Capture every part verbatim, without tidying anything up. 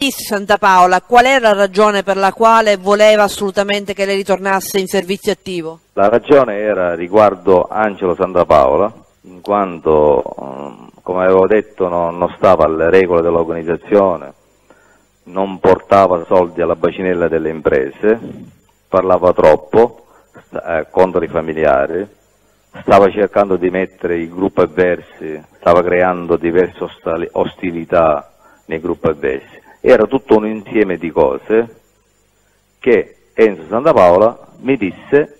Santapaola, qual è la ragione per la quale voleva assolutamente che lei ritornasse in servizio attivo? La ragione era riguardo Angelo Santapaola, in quanto, come avevo detto, non, non stava alle regole dell'organizzazione, non portava soldi alla bacinella delle imprese, parlava troppo eh, contro i familiari, stava cercando di mettere il gruppo avversi, stava creando diverse ostilità nei gruppi avversi. Era tutto un insieme di cose che Enzo Santapaola mi disse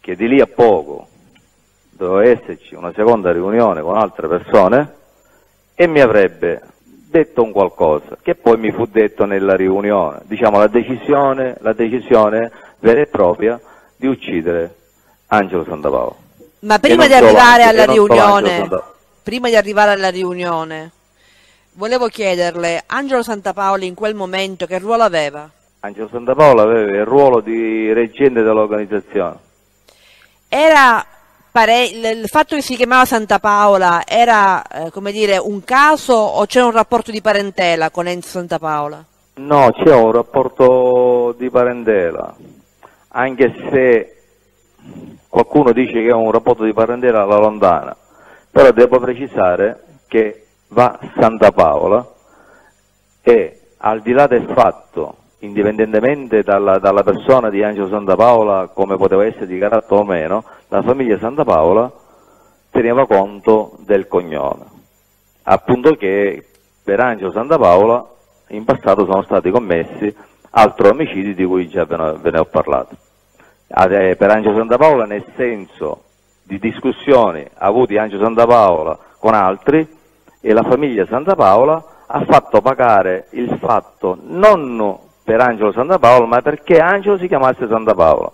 che di lì a poco doveva esserci una seconda riunione con altre persone e mi avrebbe detto un qualcosa, che poi mi fu detto nella riunione, diciamo la decisione, la decisione vera e propria di uccidere Angelo Santapaola. Ma prima di arrivare alla riunione, prima di arrivare alla riunione, volevo chiederle, Angelo Santapaola in quel momento che ruolo aveva? Angelo Santapaola aveva il ruolo di reggente dell'organizzazione. Era pare... il fatto che si chiamava Santapaola era, eh, come dire, un caso o c'era un rapporto di parentela con Enzo Santapaola? No, c'è un rapporto di parentela, anche se qualcuno dice che è un rapporto di parentela alla lontana, però devo precisare che va Santapaola e, al di là del fatto, indipendentemente dalla, dalla persona di Angelo Santapaola, come poteva essere di carattere o meno, la famiglia Santapaola teneva conto del cognome, appunto che per Angelo Santapaola in passato sono stati commessi altri omicidi di cui già ve ne ho parlato. Per Angelo Santapaola, nel senso di discussioni avuti Angelo Santapaola con altri, e la famiglia Santapaola ha fatto pagare il fatto non per Angelo Santapaola, ma perché Angelo si chiamasse Santapaola.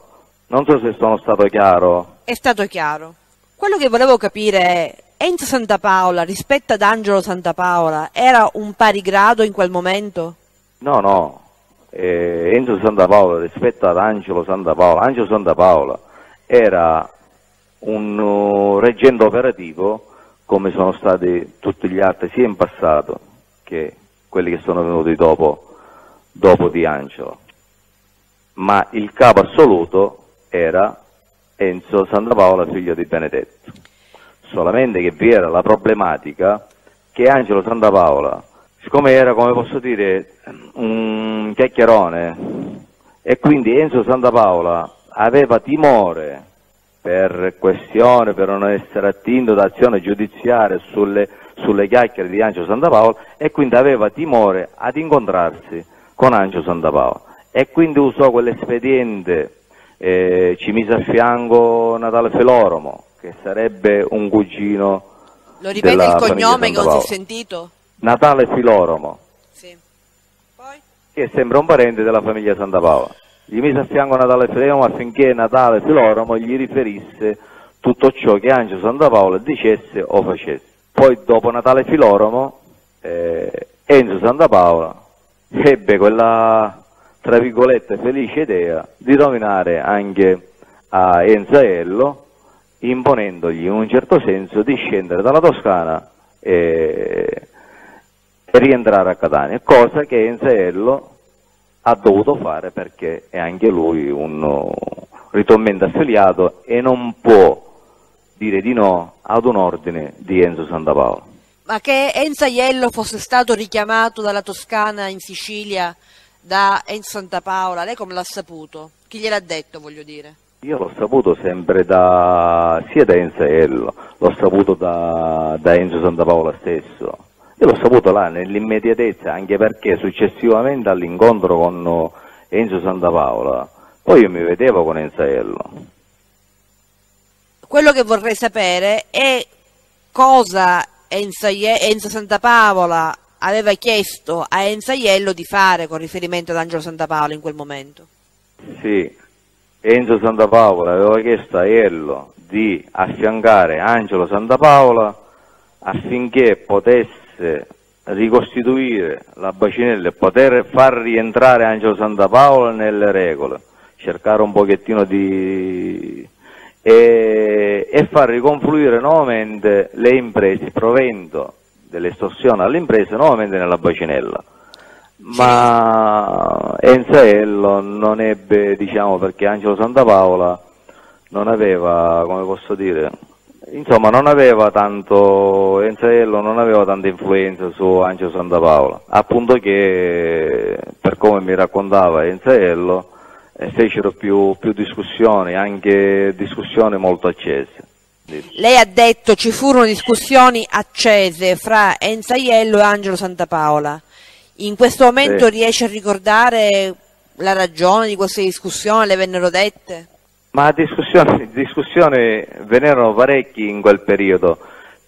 Non so se sono stato chiaro. È stato chiaro. Quello che volevo capire è, Enzo Santapaola rispetto ad Angelo Santapaola era un pari grado in quel momento? No, no. Eh, Enzo Santapaola rispetto ad Angelo Santapaola, Angelo Santapaola era un uh, reggente operativo, come sono stati tutti gli altri, sia in passato che quelli che sono venuti dopo, dopo di Angelo. Ma il capo assoluto era Enzo Santapaola, figlio di Benedetto. Solamente che vi era la problematica che Angelo Santapaola, siccome era, come posso dire, un chiacchierone, e quindi Enzo Santapaola aveva timore per questione, per non essere attinto da azione giudiziaria sulle, sulle chiacchiere di Angelo Santapaola, e quindi aveva timore ad incontrarsi con Angelo Santapaola, e quindi usò quell'espediente, eh, ci mise a fianco Natale Filoromo, che sarebbe un cugino. Lo ripete il cognome che non si è sentito? Natale Filoromo. Sì. Poi? Che sembra un parente della famiglia Santapaola. Gli mise a fianco Natale Filoromo affinché Natale Filoromo gli riferisse tutto ciò che Angelo Santapaola dicesse o facesse. Poi dopo Natale Filoromo, eh, Enzo Santapaola ebbe quella, tra virgolette, felice idea di nominare anche a Enzaello, imponendogli in un certo senso di scendere dalla Toscana e, e rientrare a Catania, cosa che Enzaello ha dovuto fare perché è anche lui un ritornante affiliato e non può dire di no ad un ordine di Enzo Santapaola. Ma che Enzaello fosse stato richiamato dalla Toscana in Sicilia da Enzo Santapaola, lei come l'ha saputo? Chi gliel'ha detto, voglio dire? Io l'ho saputo sempre da, sia da Enzaello, l'ho saputo da, da Enzo Santapaola stesso. Io l'ho saputo là nell'immediatezza, anche perché successivamente all'incontro con Enzo Santapaola, poi io mi vedevo con Enzaello. Quello che vorrei sapere è cosa Enzo Santapaola aveva chiesto a Enzaello di fare con riferimento ad Angelo Santapaola in quel momento. Sì, Enzo Santapaola aveva chiesto a Ello di affiancare Angelo Santapaola affinché potesse ricostituire la bacinella e poter far rientrare Angelo Santapaola nelle regole, cercare un pochettino di e, e far riconfluire nuovamente le imprese, provento dell'estorsione alle imprese nuovamente nella bacinella. ma Enzaello non ebbe, diciamo, perché Angelo Santapaola non aveva, come posso dire, insomma non aveva tanto, Enzaello non aveva tanta influenza su Angelo Santapaola, appunto che, per come mi raccontava Enzaello, fecero più, più discussioni, anche discussioni molto accese. Lei ha detto ci furono discussioni accese fra Enzaello e Angelo Santapaola. In questo momento, sì, riesce a ricordare la ragione di queste discussioni? Le vennero dette? Ma discussioni, discussioni vennero parecchi in quel periodo,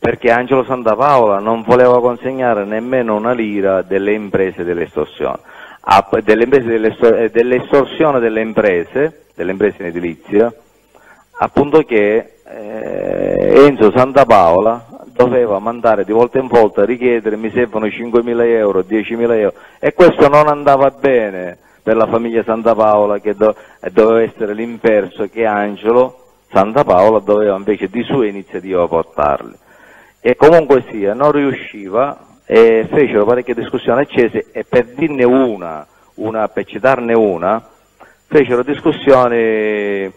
perché Angelo Santapaola non voleva consegnare nemmeno una lira delle imprese dell'estorsione, dell'estorsione dell delle imprese, delle imprese in edilizia, appunto che eh, Enzo Santapaola doveva mandare di volta in volta a richiedere: mi servono cinquemila euro, diecimila euro, e questo non andava bene per la famiglia Santapaola, che do doveva essere l'inverso, che Angelo Santapaola doveva invece di sua iniziativa portarli, e comunque sia non riusciva, e fecero parecchie discussioni accese. E per dirne una, una per citarne una, fecero discussioni,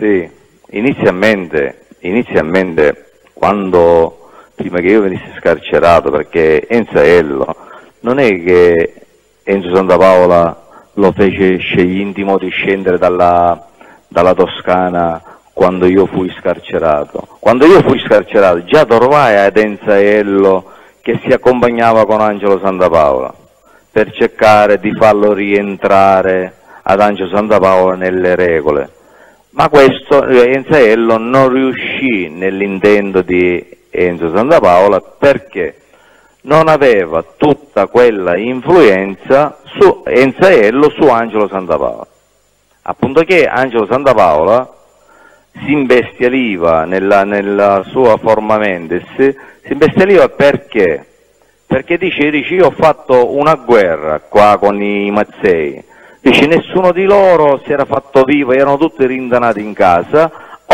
sì, inizialmente inizialmente quando, prima che io venissi scarcerato, perché Enzaello non è che Enzo Santapaola lo fece scegli intimo di scendere dalla, dalla Toscana quando io fui scarcerato. Quando io fui scarcerato già trovai ad Enzaello che si accompagnava con Angelo Santapaola per cercare di farlo rientrare ad Angelo Santapaola nelle regole. Ma questo Enzaello non riuscì nell'intento di Enzo Santapaola, perché non aveva tutta quella influenza su Enzaello, su Angelo Santapaola. Appunto che Angelo Santapaola si imbestialiva nella, nella sua forma mentis, si imbestialiva perché? Perché dice, dice io ho fatto una guerra qua con i Mazzei. Dice nessuno di loro si era fatto vivo, erano tutti rintanati in casa,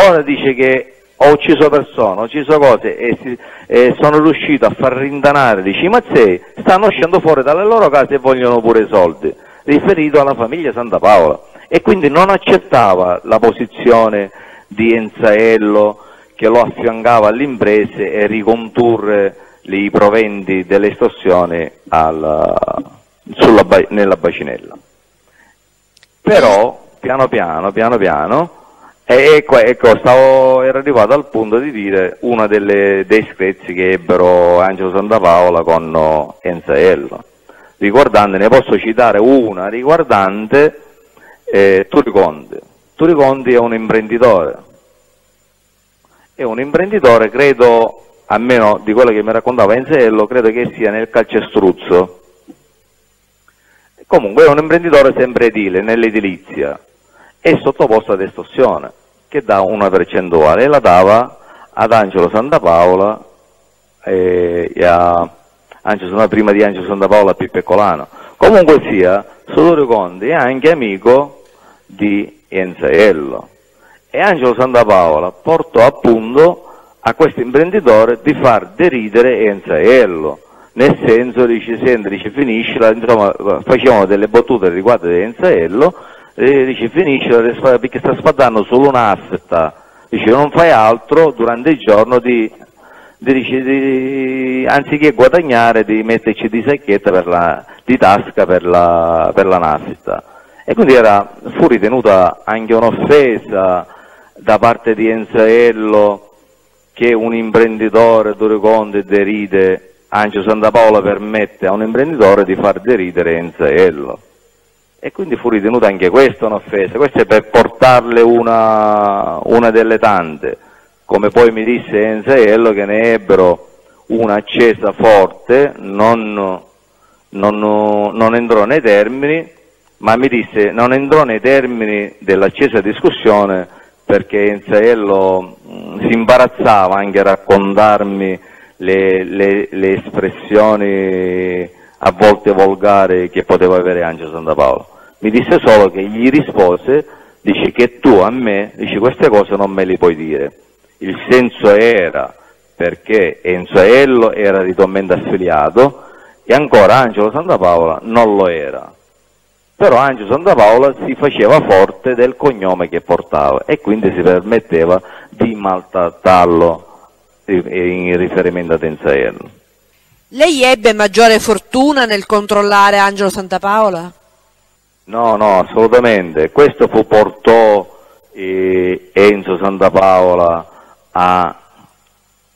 ora dice che ho ucciso persone, ho ucciso cose e, si, e sono riuscito a far rintanare, dice i Mazzei, stanno uscendo fuori dalle loro case e vogliono pure i soldi, riferito alla famiglia Santapaola. E quindi non accettava la posizione di Enzaello, che lo affiancava alle imprese e ricondurre i proventi dell'estorsione nella bacinella. Però piano piano, piano piano, ecco, ecco stavo, ero arrivato al punto di dire uno dei screzi che ebbero Angelo Santapaola con Enzaello. Ricordante, ne posso citare una riguardante eh, Turi Conti. Turi Conti è un imprenditore, è un imprenditore, credo, almeno di quello che mi raccontava Enzaello, credo che sia nel calcestruzzo. Comunque è un imprenditore sempre edile, nell'edilizia, è sottoposto ad estorsione, che dà una percentuale, e la dava ad Angelo Santapaola, e a Angelo, prima di Angelo Santapaola a Pippo Ercolano. Comunque sia, Turi Conti è anche amico di Enzaello, e Angelo Santapaola portò appunto a questo imprenditore di far deridere Enzaello. Nel senso, dice, senti, dice, finiscila, insomma, facevano delle battute riguardo a Enzaello, e dice, finiscila, perché sta spadando solo un'affetta, dice, non fai altro durante il giorno di, di, dice, di, anziché guadagnare, di metterci di sacchetta per la, di tasca per la, per la naffetta. E quindi era, fu ritenuta anche un'offesa da parte di Enzaello che un imprenditore, Turi Conti, deride Angelo Santapaola, permette a un imprenditore di far deridere Enzaello, e quindi fu ritenuta anche questa un'offesa. Questa è per portarle una, una delle tante, come poi mi disse Enzaello che ne ebbero una accesa forte, non, non, non entrò nei termini, ma mi disse non entrò nei termini dell'accesa discussione, perché Enzaello mh, si imbarazzava anche a raccontarmi Le, le, le espressioni a volte volgari che poteva avere Angelo Santapaola. Mi disse solo che gli rispose, dice che tu a me, dice, queste cose non me le puoi dire. Il senso era perché Enzaello era ritornamente affiliato, E ancora Angelo Santapaola non lo era, però Angelo Santapaola si faceva forte del cognome che portava e quindi si permetteva di maltrattarlo in riferimento a Tenzaello. Lei ebbe maggiore fortuna nel controllare Angelo Santapaola? No, no, assolutamente. Questo fu portò eh, Enzo Santapaola a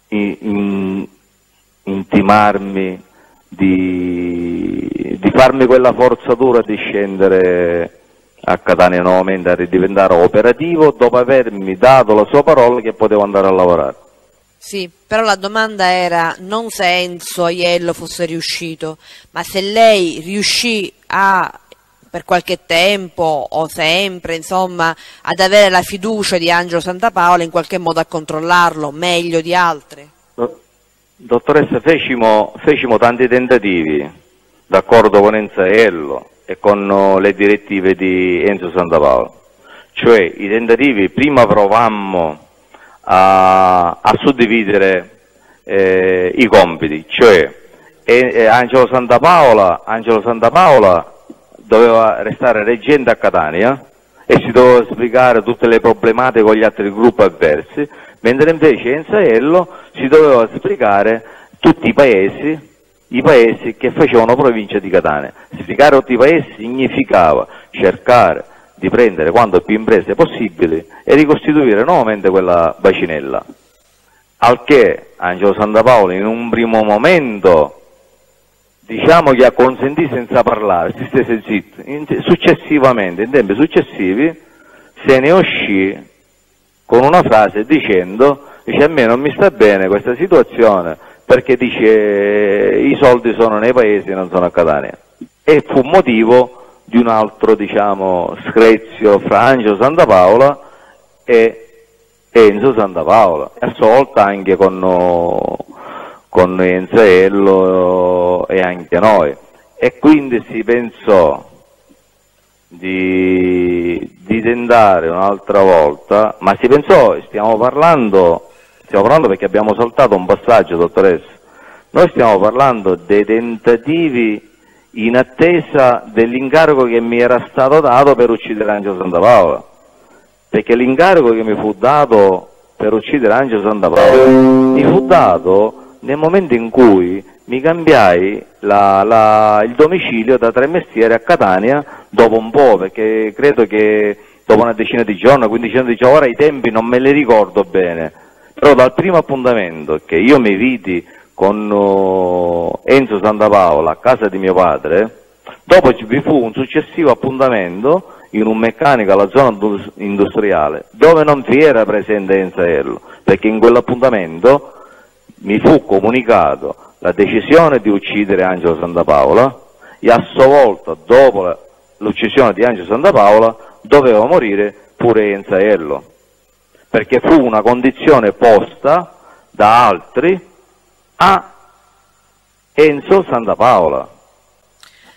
in, in, intimarmi Di, di farmi quella forzatura di scendere a Catania nuovamente, a ridiventare operativo dopo avermi dato la sua parola che potevo andare a lavorare. Sì, però la domanda era non se Enzo Aiello fosse riuscito, ma se lei riuscì a, per qualche tempo o sempre, insomma, ad avere la fiducia di Angelo Santapaola in qualche modo a controllarlo meglio di altri. No. Dottoressa, fecimo, fecimo tanti tentativi, d'accordo con Enzaello e con le direttive di Enzo Santapaola, cioè i tentativi, prima provammo a, a suddividere eh, i compiti, cioè eh, eh, Angelo Santapaola, Angelo Santapaola doveva restare reggente a Catania e si doveva spiegare tutte le problematiche con gli altri gruppi avversi, mentre invece Enzaello si doveva spiegare tutti i paesi, i paesi che facevano provincia di Catania. Spiegare tutti i paesi significava cercare di prendere quanto più imprese possibili e ricostituire nuovamente quella bacinella. Al che Angelo Santapaola in un primo momento, diciamo che acconsentì senza parlare, si stese zitto. Successivamente, in tempi successivi, se ne uscì con una frase dicendo, dice, a me non mi sta bene questa situazione perché dice i soldi sono nei paesi e non sono a Catania, e fu motivo di un altro, diciamo, screzio fra Angelo Santapaola e Enzo Santapaola, a sua volta anche con, con Enzaello e anche noi, e quindi si pensò Di, di tentare un'altra volta, ma si pensò, stiamo parlando, stiamo parlando perché abbiamo saltato un passaggio, dottoressa, noi stiamo parlando dei tentativi in attesa dell'incarico che mi era stato dato per uccidere Angelo Santapaola, perché l'incarico che mi fu dato per uccidere Angelo Santapaola mi fu dato nel momento in cui mi cambiai la, la, il domicilio da Tre Mestieri a Catania dopo un po', perché credo che dopo una decina di giorni, quindicina di giorni, ora i tempi non me li ricordo bene, però dal primo appuntamento che io mi vidi con uh, Enzo Santapaola a casa di mio padre, dopo vi fu un successivo appuntamento in un meccanico alla zona industriale dove non vi era presente Enzaello, perché in quell'appuntamento mi fu comunicato la decisione di uccidere Angelo Santapaola e a sua volta, dopo l'uccisione di Angelo Santapaola, doveva morire pure Enzaello, perché fu una condizione posta da altri a Enzo Santapaola.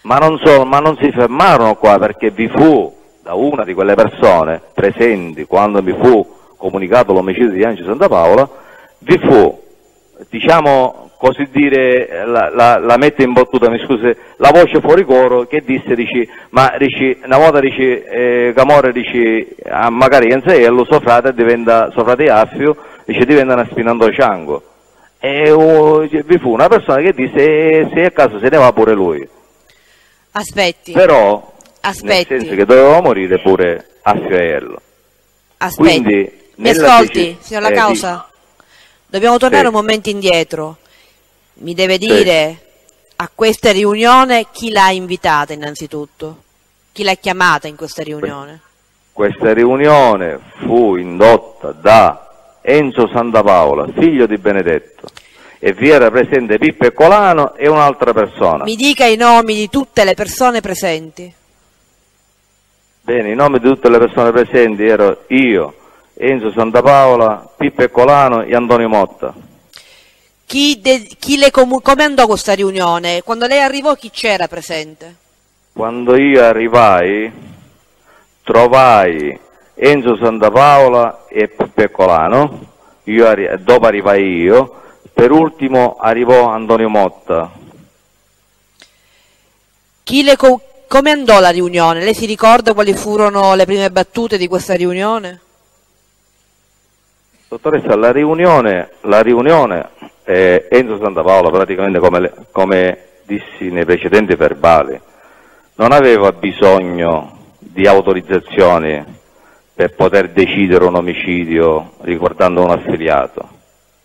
Ma non, so, ma non si fermarono qua, perché vi fu da una di quelle persone presenti quando mi fu comunicato l'omicidio di Angelo Santapaola, vi fu, diciamo, così dire, la, la, la metto in battuta, mi scusi, la voce fuori coro che disse, dici, ma dici, una volta dici, eh, Camorra dici, ah, magari Enzaello, suo frate diventa, suo frate Affio, dice, diventa una spinando ciango. E oh, vi fu una persona che disse, eh, se a caso se ne va pure lui. Aspetti. Però, Aspetti. Nel senso che doveva morire pure Affioello. Aspetti. Quindi, mi ascolti, signor La Causa? Eh, Dobbiamo tornare sì. un momento indietro. Mi deve dire sì. a questa riunione chi l'ha invitata innanzitutto, chi l'ha chiamata in questa riunione? Questa riunione fu indotta da Enzo Santapaola, figlio di Benedetto, e vi era presente Pippo Ercolano e un'altra persona. Mi dica i nomi di tutte le persone presenti. Bene, i nomi di tutte le persone presenti ero io, Enzo Santapaola, Pippo Ercolano e Antonio Motta. Chi de, chi le come andò questa riunione? Quando lei arrivò chi c'era presente? Quando io arrivai trovai Enzo Santapaola e Pippo Ercolano, io arri dopo arrivai io, per ultimo arrivò Antonio Motta. Chi le co come andò la riunione? Lei si ricorda quali furono le prime battute di questa riunione? Dottoressa, la riunione, la riunione eh, Enzo Santapaola, praticamente come, le, come dissi nei precedenti verbali, non aveva bisogno di autorizzazioni per poter decidere un omicidio riguardando un affiliato,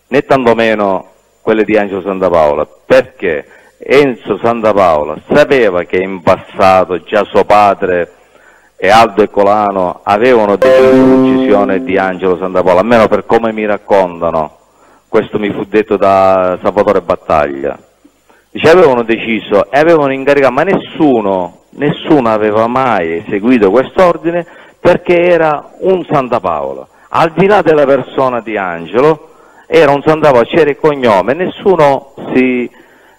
né tantomeno quelle di Angelo Santapaola, perché Enzo Santapaola sapeva che in passato già suo padre e Aldo Ercolano avevano deciso l'uccisione di Angelo Santapaola, almeno per come mi raccontano, questo mi fu detto da Salvatore Battaglia. Dice, avevano deciso e avevano incaricato, ma nessuno, nessuno aveva mai eseguito quest'ordine perché era un Santapaola, al di là della persona di Angelo, era un Santapaola, c'era il cognome, nessuno si,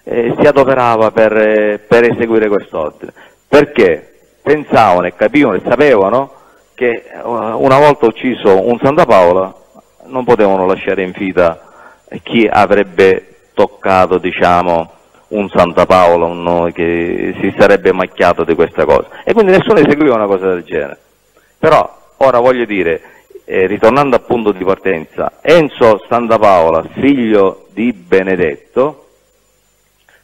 eh, si adoperava per, eh, per eseguire quest'ordine, perché pensavano e capivano e sapevano che uh, una volta ucciso un Santapaola non potevano lasciare in vita chi avrebbe toccato, diciamo, un Santapaola, un, che si sarebbe macchiato di questa cosa, e quindi nessuno eseguiva una cosa del genere. Però ora voglio dire, Eh, ritornando al punto di partenza, Enzo Santapaola, figlio di Benedetto,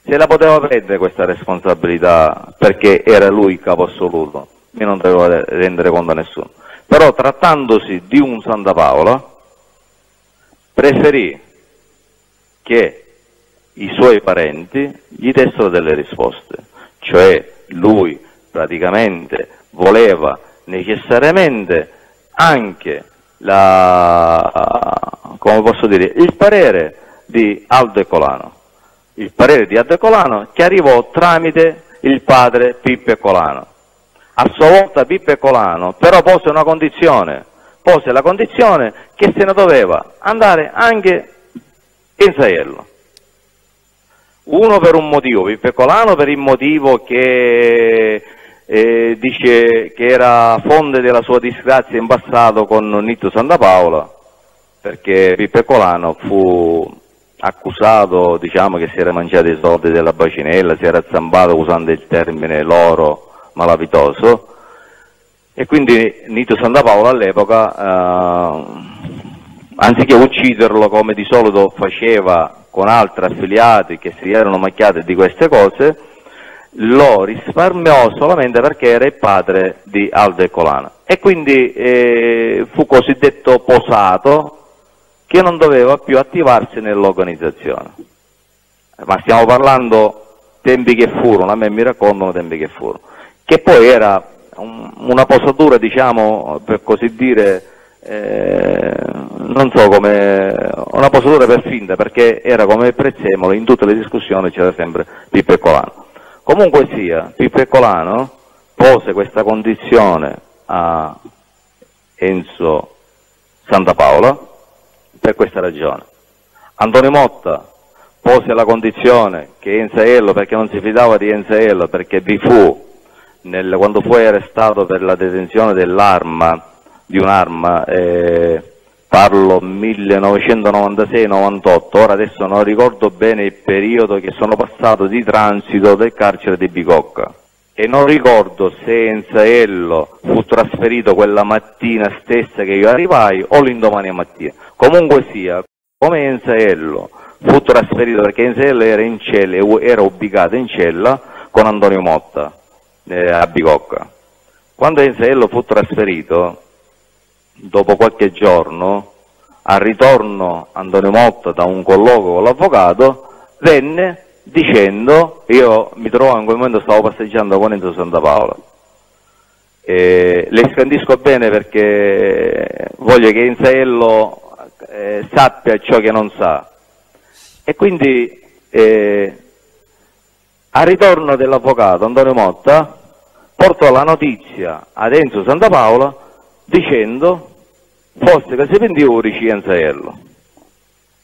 se la poteva prendere questa responsabilità perché era lui il capo assoluto, io non devo rendere conto a nessuno, però trattandosi di un Santapaola preferì che i suoi parenti gli dessero delle risposte, cioè lui praticamente voleva necessariamente anche la, come posso dire, il parere di Aldo Ercolano, il parere di Aldo Ercolano che arrivò tramite il padre Pippo Ercolano. A sua volta Pippo Ercolano però pose una condizione, pose la condizione che se ne doveva andare anche in Saiello. Uno per un motivo, Pippo Ercolano per il motivo che Eh, dice che era fonte della sua disgrazia in passato con Nitto Santapaola, perché Pippo Ercolano fu accusato, diciamo, che si era mangiato i soldi della bacinella, si era zambato usando il termine loro malavitoso, e quindi Nitto Santapaola all'epoca, eh, anziché ucciderlo come di solito faceva con altri affiliati che si erano macchiati di queste cose, lo risparmiò solamente perché era il padre di Aldo Ercolano, e quindi eh, fu cosiddetto posato, che non doveva più attivarsi nell'organizzazione. Ma stiamo parlando tempi che furono, a me mi raccontano tempi che furono, che poi era un, una posatura, diciamo, per così dire, eh, non so come, una posatura per finta, perché era come il prezzemolo, in tutte le discussioni c'era sempre Pippo Ercolano. Comunque sia, Pippo Ercolano pose questa condizione a Enzo Santapaola per questa ragione. Antonio Motta pose la condizione che Enzo Aiello, perché non si fidava di Enzo Aiello, perché vi fu, nel, quando fu arrestato per la detenzione dell'arma, di un'arma, eh, parlo millenovecentonovantasei novantotto, ora adesso non ricordo bene il periodo, che sono passato di transito del carcere di Bicocca, e non ricordo se Enzaello fu trasferito quella mattina stessa che io arrivai o l'indomani mattina. Comunque sia, come Enzaello fu trasferito, perché Enzaello era in cella, era ubicato in cella con Antonio Motta eh, a Bicocca. Quando Enzaello fu trasferito, dopo qualche giorno, al ritorno Antonio Motta da un colloquio con l'avvocato, venne dicendo, io mi trovavo in quel momento, stavo passeggiando con Enzo Santapaola, eh, le scandisco bene perché voglio che Enzaello eh, sappia ciò che non sa, e quindi eh, al ritorno dell'avvocato Antonio Motta portò la notizia ad Enzo Santapaola dicendo: fosse che si pentiva Enzaello,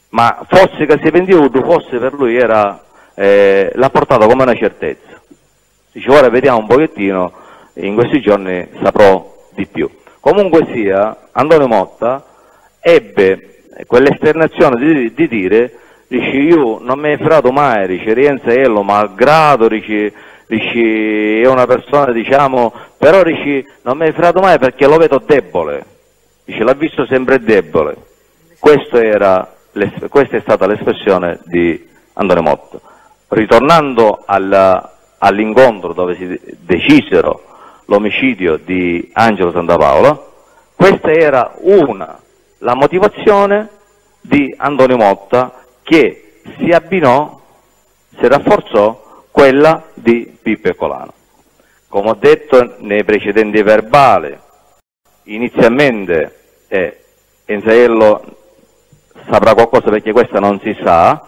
ma fosse che si pentiva, fosse per lui era, eh, l'ha portato come una certezza. Dice, ora vediamo un pochettino, in questi giorni saprò di più. Comunque sia, Antonio Motta ebbe quell'esternazione di, di dire, dice, io non mi è frato mai, dice, Enzaello, malgrado, dice, dici, è una persona, diciamo, però dici, non mi è fregato mai perché lo vedo debole, dici, l'ha visto sempre debole. Questo era, questa è stata l'espressione di Antonio Motta. Ritornando all'incontro all dove si decisero l'omicidio di Angelo Santapaola, questa era una, la motivazione di Antonio Motta, che si abbinò, si rafforzò quella di Pippo Ercolano. Come ho detto nei precedenti verbali, inizialmente eh, Enzo saprà qualcosa perché questa non si sa,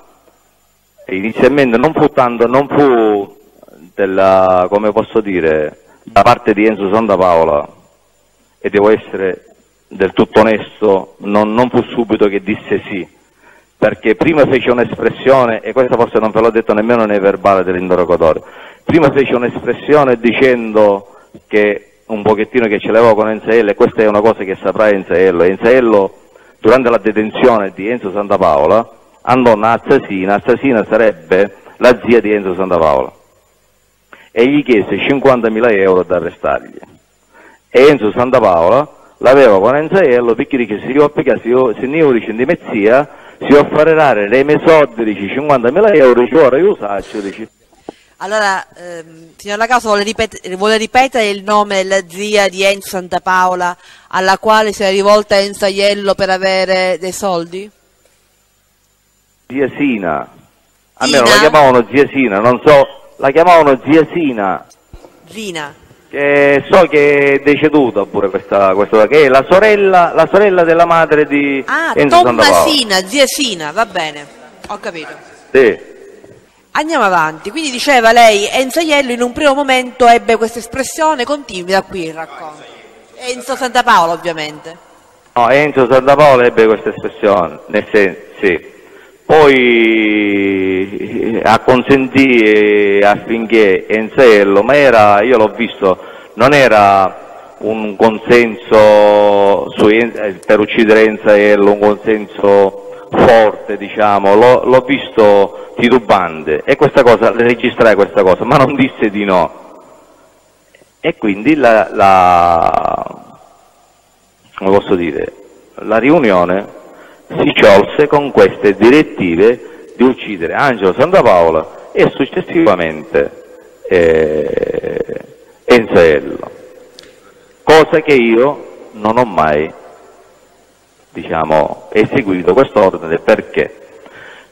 inizialmente non fu tanto, non fu della, come posso dire, da parte di Enzo Santapaola, e devo essere del tutto onesto, non, non fu subito che disse sì, perché prima fece un'espressione, e questa forse non ve l'ho detto nemmeno nei verbali dell'interrogatorio, prima fece un'espressione dicendo che un pochettino che ce l'avevo con Enzo, e questa è una cosa che saprà Enzo. Enzo durante la detenzione di Enzo Santapaola andò una assassina, assassina sarebbe la zia di Enzo Santapaola, e gli chiese cinquantamila euro da arrestargli, e Enzo Santapaola l'aveva con Enzo perché dice, se io se io dice di mezzia si può fare rare le mie soldi, dice cinquantamila euro ci vorrei usarci, dice. Allora, ehm, signor La Causa vuole, ripet vuole ripetere il nome della zia di Enzo Santapaola alla quale si è rivolta Enzo Aiello per avere dei soldi? Zia Sina. Almeno la chiamavano zia Sina, non so, la chiamavano zia Sina. Zina. Che so che è deceduta pure questa, questa che è la sorella, la sorella della madre di ah, Enzo Santapaola. Ah, Tommasina, zia Sina, va bene, ho capito. Sì. Andiamo avanti, quindi diceva lei, Enzo Aiello in un primo momento ebbe questa espressione, continui da qui il racconto. Enzo Santapaola ovviamente. No, Enzo Santapaola ebbe questa espressione, nel senso, sì. Poi acconsentì affinché Enzo Aiello, ma era, io l'ho visto, non era un consenso su, per uccidere Enzo Aiello, un consenso forte, diciamo, l'ho visto titubante, e questa cosa, registrai questa cosa, ma non disse di no, e quindi la, la come posso dire, la riunione si sciolse con queste direttive di uccidere Angelo Santapaola e successivamente eh, Enzo Aiello, cosa che io non ho mai, diciamo, eseguito quest'ordine, perché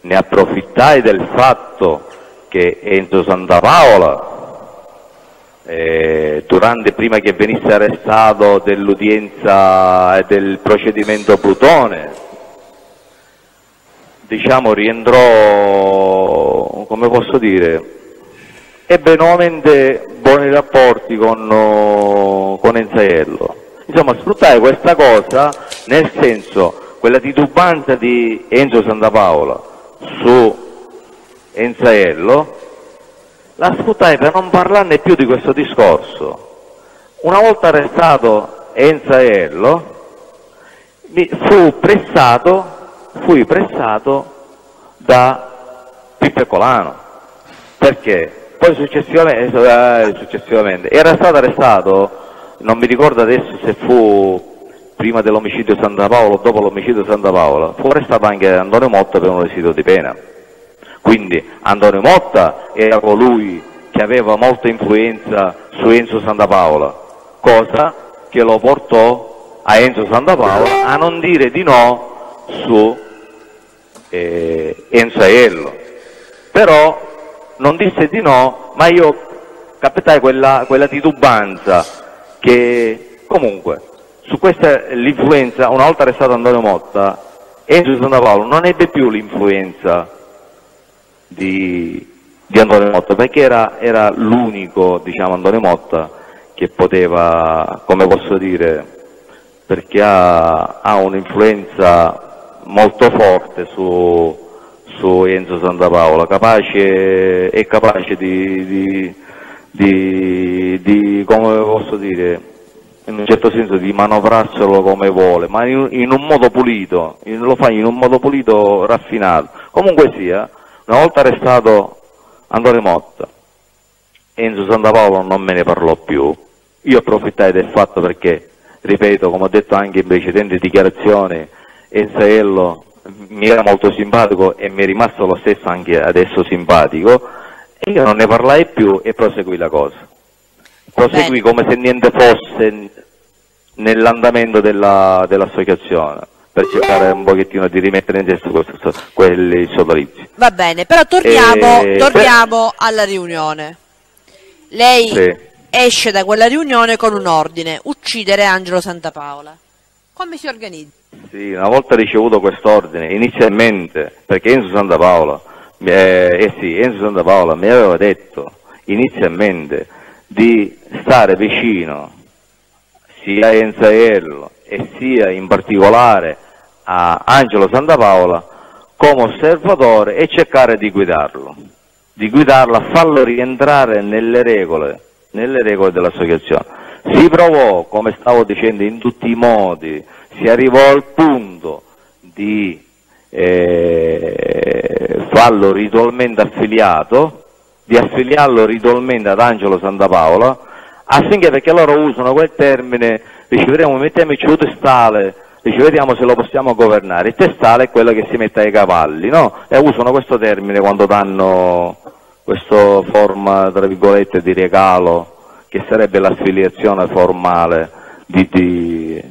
ne approfittai del fatto che Enzo Santapaola eh, durante, prima che venisse arrestato dell'udienza e del procedimento Plutone, diciamo rientrò, come posso dire, ebbe nuovamente buoni rapporti con, con Enzo Aiello. Insomma, sfruttare questa cosa, nel senso, quella titubanza di Enzo Santapaola su Enzo Aiello, la sfruttai per non parlarne più di questo discorso. Una volta arrestato Enzo Aiello, mi fu pressato, fui pressato da Pippo Ercolano, perché poi successivamente, successivamente era stato arrestato, non mi ricordo adesso se fu prima dell'omicidio Santapaola o dopo l'omicidio Santapaola, fu arrestato anche Antonio Motta per un residuo di pena. Quindi Antonio Motta era colui che aveva molta influenza su Enzo Santapaola, cosa che lo portò a Enzo Santapaola a non dire di no su eh, Enzo Aiello. Però non disse di no, ma io capitai quella, quella titubanza, che comunque su questa l'influenza, una volta arrestato Antonio Motta, Enzo Santapaola non ebbe più l'influenza di, di Antonio Motta, perché era, era l'unico, diciamo, Antonio Motta che poteva, come posso dire, perché ha, ha un'influenza molto forte su, su Enzo Santapaola, capace, è capace di, di Di, di, come posso dire, in un certo senso di manovrarselo come vuole, ma in, in un modo pulito, in, lo fa in un modo pulito, raffinato. Comunque sia, una volta arrestato Antonio Motta, Enzo Santapaola non me ne parlò più. Io approfittai del fatto perché, ripeto, come ho detto anche in precedenti dichiarazioni, Enzaello mi era molto simpatico e mi è rimasto lo stesso anche adesso simpatico, e io non ne parlai più e proseguì la cosa. Proseguì come se niente fosse nell'andamento dell'associazione, per cercare un pochettino di rimettere in testa quelli sodalizi. Va bene, però torniamo, e... torniamo alla riunione. Lei sì. esce da quella riunione con un ordine: uccidere Angelo Santapaola. Come si organizza? Sì, una volta ricevuto quest'ordine, inizialmente, perché Enzo Santapaola, eh, eh sì, Enzo Santapaola mi aveva detto inizialmente di stare vicino sia a Enzaello e sia in particolare a Angelo Santapaola come osservatore e cercare di guidarlo, di guidarlo a farlo rientrare nelle regole, nelle regole dell'associazione. Si provò, come stavo dicendo, in tutti i modi, si arrivò al punto di eh, farlo ritualmente affiliato, di affiliarlo ritualmente ad Angelo Santapaola, affinché, perché loro usano quel termine, riceveremo, mettiamoci un testale, rivediamo se lo possiamo governare. Il testale è quello che si mette ai cavalli, no? E usano questo termine quando danno questa forma, tra virgolette, di regalo, che sarebbe l'affiliazione formale di, di,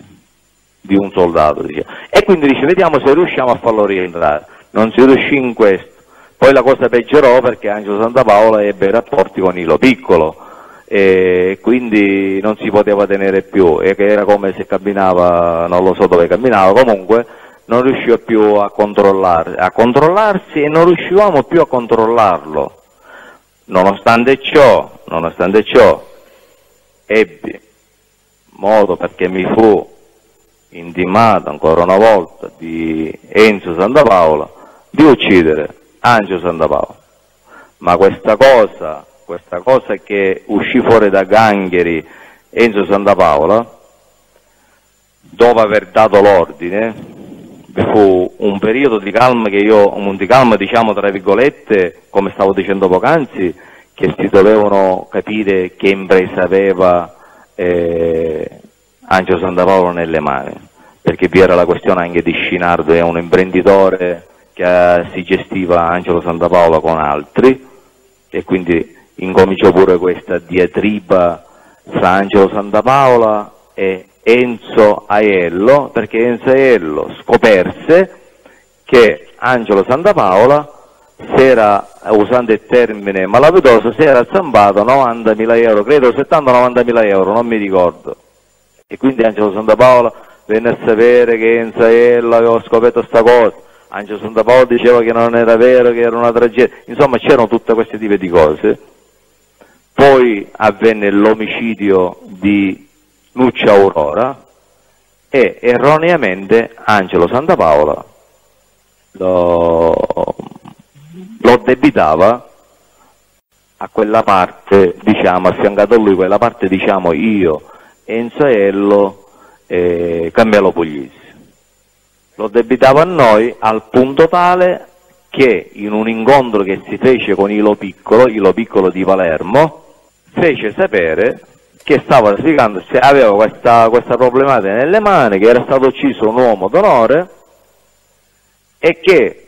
di un soldato. Diciamo. E quindi dice, vediamo se riusciamo a farlo rientrare. Non si riuscì in questo. Poi la cosa peggiorò perché Angelo Santapaola ebbe rapporti con Nilo Piccolo e quindi non si poteva tenere più, e che era come se camminava, non lo so dove camminava, comunque non riusciva più a, controllare, a controllarsi e non riuscivamo più a controllarlo. Nonostante ciò, nonostante ciò ebbi modo, perché mi fu intimato ancora una volta di Enzo Santapaola, di uccidere Angelo Santapaola. Ma questa cosa, questa cosa che uscì fuori da gangheri Enzo Santapaola, dopo aver dato l'ordine, fu un periodo di calma che io, un di calma diciamo tra virgolette, come stavo dicendo poc'anzi, che si dovevano capire che impresa aveva eh, Angelo Santapaola nelle mani, perché vi era la questione anche di Scinardo, è un imprenditore che eh, si gestiva Angelo Santapaola con altri, e quindi incominciò pure questa diatriba fra Angelo Santapaola e Enzo Aiello, perché Enzo Aiello scoperse che Angelo Santapaola si era, usando il termine malavitoso, si era zambato novantamila euro, credo settanta o novantamila euro, non mi ricordo. E quindi Angelo Santapaola venne a sapere che Enzo Aiello aveva scoperto sta cosa, Angelo Santapaola diceva che non era vero, che era una tragedia, insomma c'erano tutte queste tipi di cose. Poi avvenne l'omicidio di Nuccio Aurora e erroneamente Angelo Santapaola lo, lo debitava a quella parte, diciamo, affiancato a lui, quella parte, diciamo, io, Enzaello e Carmelo Puglisi. Lo debitava a noi al punto tale che in un incontro che si fece con Ilo Piccolo, Ilo Piccolo di Palermo, fece sapere che stava spiegando, se aveva questa, questa problematica nelle mani, che era stato ucciso un uomo d'onore e che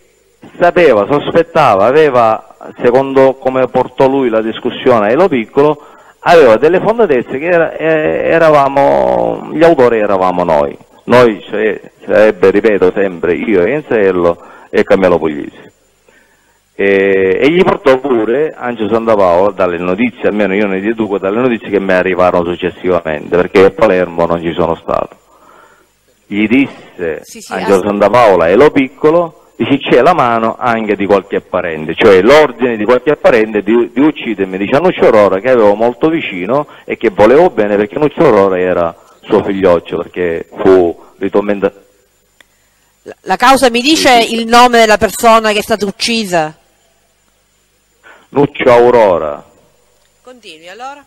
sapeva, sospettava, aveva, secondo come portò lui la discussione a Ilo Piccolo, aveva delle fondatezze che era, eh, eravamo, gli autori eravamo noi, noi cioè, sarebbe, ripeto, sempre io, Enzello e Carmelo Puglisi. E, e gli portò pure Angelo Santapaola dalle notizie, almeno io ne deduco dalle notizie che mi arrivarono successivamente, perché a Palermo non ci sono stato. Gli disse sì, sì, Angelo Santapaola e Lo Piccolo, dice c'è la mano anche di qualche parente, cioè l'ordine di qualche parente di, di uccidermi, dice a Nuccio Aurora, che avevo molto vicino e che volevo bene, perché Nuccio Aurora era suo figlioccio, perché fu ritomendato. La causa mi dice il nome della persona che è stata uccisa? Nuccio Aurora. Continui, allora?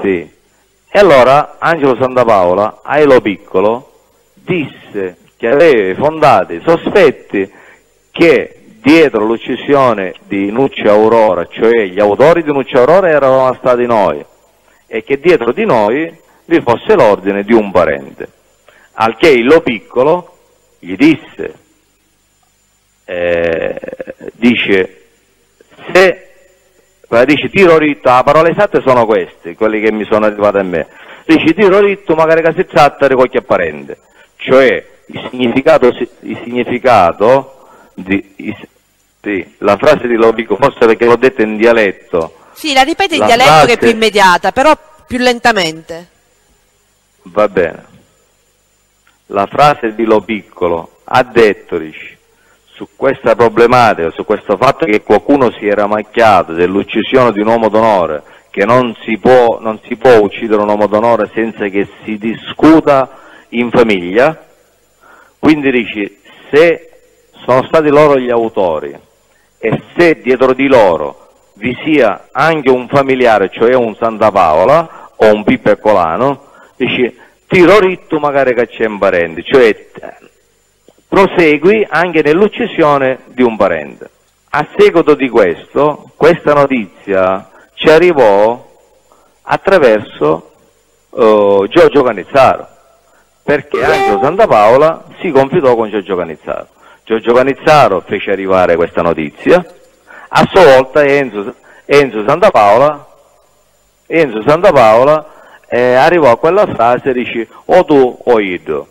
Sì. E allora Angelo Santapaola a Ilo Piccolo disse che aveva fondati sospetti che dietro l'uccisione di Nuccio Aurora, cioè gli autori di Nuccio Aurora eravamo stati noi, e che dietro di noi vi fosse l'ordine di un parente. Al che Lo Piccolo gli disse, eh, dice, se, dice, tiro ritto, le parole esatte sono queste, quelle che mi sono arrivate a me, dice tiro ritto magari che si tratta di qualche parente, cioè il significato, il significato di, sì, la frase di Lo Piccolo, forse perché l'ho detta in dialetto. Sì, la ripete in la dialetto frase... che è più immediata, però più lentamente. Va bene. La frase di Lo Piccolo ha detto, dice, su questa problematica, su questo fatto che qualcuno si era macchiato dell'uccisione di un uomo d'onore, che non si può, non si può uccidere un uomo d'onore senza che si discuta in famiglia, quindi dice, se sono stati loro gli autori e se dietro di loro vi sia anche un familiare, cioè un Santapaola o un Pippo Ercolano, dice tiro ritto magari che c'è un parente, cioè prosegui anche nell'uccisione di un parente. A seguito di questo, questa notizia ci arrivò attraverso uh, Giorgio Cannizzaro, perché Angelo Santapaola si confidò con Giorgio Cannizzaro. Giorgio Cannizzaro fece arrivare questa notizia, a sua volta Enzo, Enzo Santapaola, Enzo Santapaola eh, arrivò a quella frase e dice o tu o io,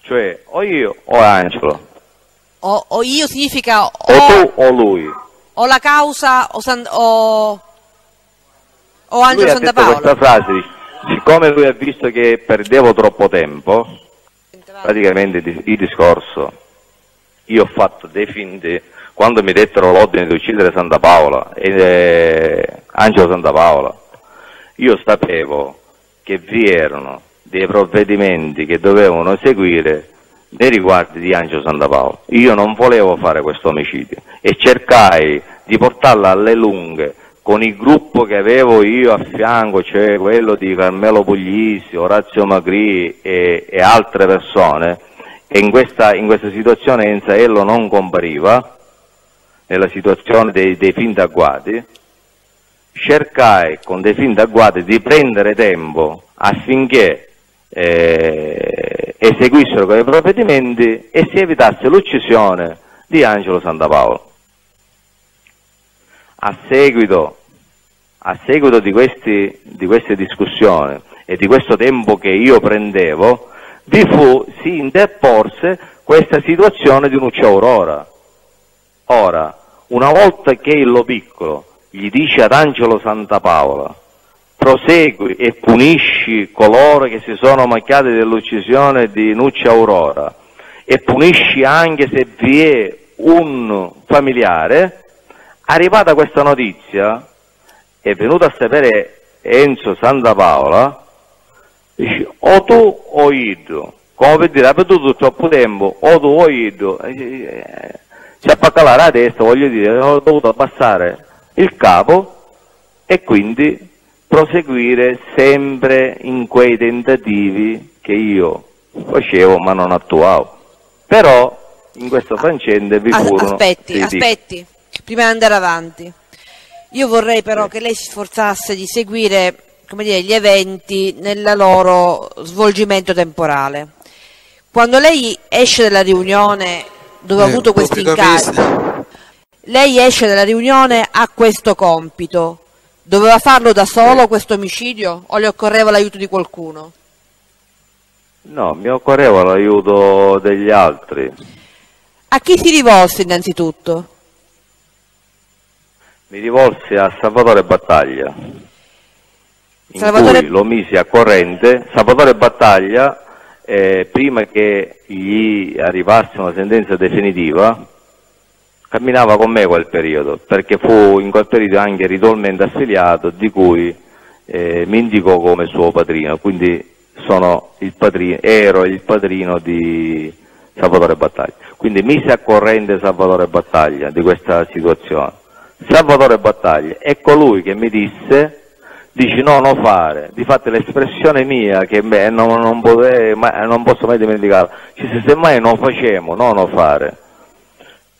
cioè o io o Angelo. O, o io significa o, o tu o lui. O la causa o, San, o, o Angelo Santapaola. Questa frase dice, siccome lui ha visto che perdevo troppo tempo, praticamente il discorso, io ho fatto dei finti, quando mi dettero l'ordine di uccidere Santapaola, eh, Angelo Santapaola, io sapevo che vi erano dei provvedimenti che dovevano seguire nei riguardi di Angelo Santapaola. Io non volevo fare questo omicidio e cercai di portarla alle lunghe con il gruppo che avevo io a fianco, cioè quello di Carmelo Puglisi, Orazio Magri e, e altre persone, e in questa, in questa situazione Enzaello non compariva, nella situazione dei, dei finti agguati, cercai con dei finti agguati di prendere tempo affinché eh, eseguissero quei provvedimenti e si evitasse l'uccisione di Angelo Santapaola. A seguito, a seguito di, questi, di queste discussioni e di questo tempo che io prendevo, vi fu, si interporse questa situazione di Nuccio Aurora. Ora, una volta che Lo Piccolo gli dice ad Angelo Santapaola prosegui e punisci coloro che si sono macchiati dell'uccisione di Nuccio Aurora e punisci anche se vi è un familiare, arrivata questa notizia, è venuta a sapere Enzo Santapaola, dice o tu o io, come per dire, ha perduto troppo tempo, o tu o io, si appaccalava la testa, voglio dire, ho dovuto abbassare il capo e quindi proseguire sempre in quei tentativi che io facevo ma non attuavo. Però in questo frangente vi furono... Aspetti, aspetti. Dico. Prima di andare avanti, io vorrei però che lei si sforzasse di seguire, come dire, gli eventi nel loro svolgimento temporale. Quando lei esce dalla riunione dove eh, ha avuto questo incarico, lei esce dalla riunione a questo compito. Doveva farlo da solo eh. questo omicidio o le occorreva l'aiuto di qualcuno? No, mi occorreva l'aiuto degli altri. A chi si rivolse innanzitutto? Mi rivolsi a Salvatore Battaglia, in Salvatore... cui lo misi a corrente. Salvatore Battaglia, eh, prima che gli arrivasse una sentenza definitiva, camminava con me quel periodo, perché fu in quel periodo anche ritualmente affiliato, di cui eh, mi indicò come suo padrino, quindi sono il padrino, ero il padrino di Salvatore Battaglia. Quindi misi a corrente Salvatore Battaglia di questa situazione. Salvatore Battaglia è colui che mi disse, dice no, non fare, di fatto l'espressione mia che beh, non, non, potrei, ma, non posso mai dimenticarla, dice, semmai non facciamo, no, non fare,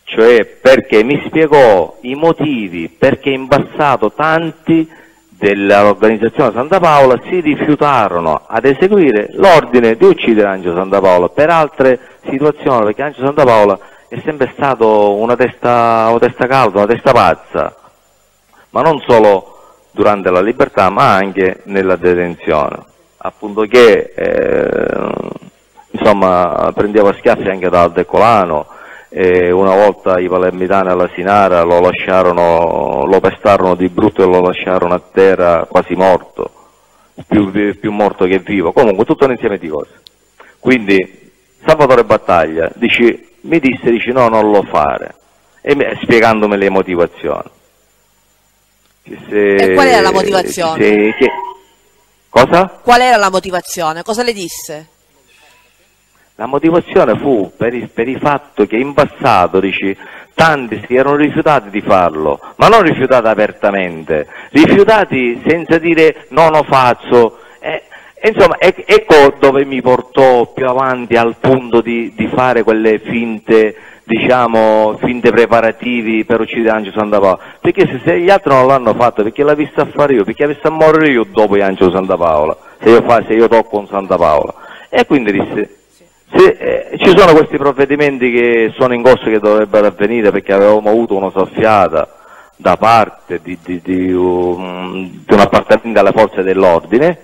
cioè perché mi spiegò i motivi perché in passato tanti dell'organizzazione Santapaola si rifiutarono ad eseguire l'ordine di uccidere Angelo Santapaola per altre situazioni, perché Angelo Santapaola è sempre stato una testa, una testa calda, una testa pazza, ma non solo durante la libertà ma anche nella detenzione, appunto, che eh, insomma prendeva schiaffi anche da Aldo Ercolano. E una volta i palermitani alla Sinara lo lasciarono, lo pestarono di brutto e lo lasciarono a terra quasi morto, più, più morto che vivo, comunque tutto un insieme di cose. Quindi Salvatore Battaglia dici, mi disse dici, no, non lo fare, e me, spiegandomi le motivazioni. Se, e qual era la motivazione? Se, se, cosa? Qual era la motivazione? Cosa le disse? La motivazione fu per il, per il fatto che in passato, dici, tanti si erano rifiutati di farlo, ma non rifiutati apertamente, rifiutati senza dire no, no, faccio. E, e insomma, e, ecco dove mi portò più avanti al punto di, di fare quelle finte, diciamo, finte preparativi per uccidere Angelo Santapaola. Perché se, se gli altri non l'hanno fatto, perché l'avessi a fare io, perché avessi a morire io dopo Angelo Santapaola, se io, fa, se io tocco un Santapaola. E quindi disse... Se, eh, ci sono questi provvedimenti che sono in corso, che dovrebbero avvenire, perché avevamo avuto una soffiata da parte di, di, di, um, di un appartenente alle forze dell'ordine,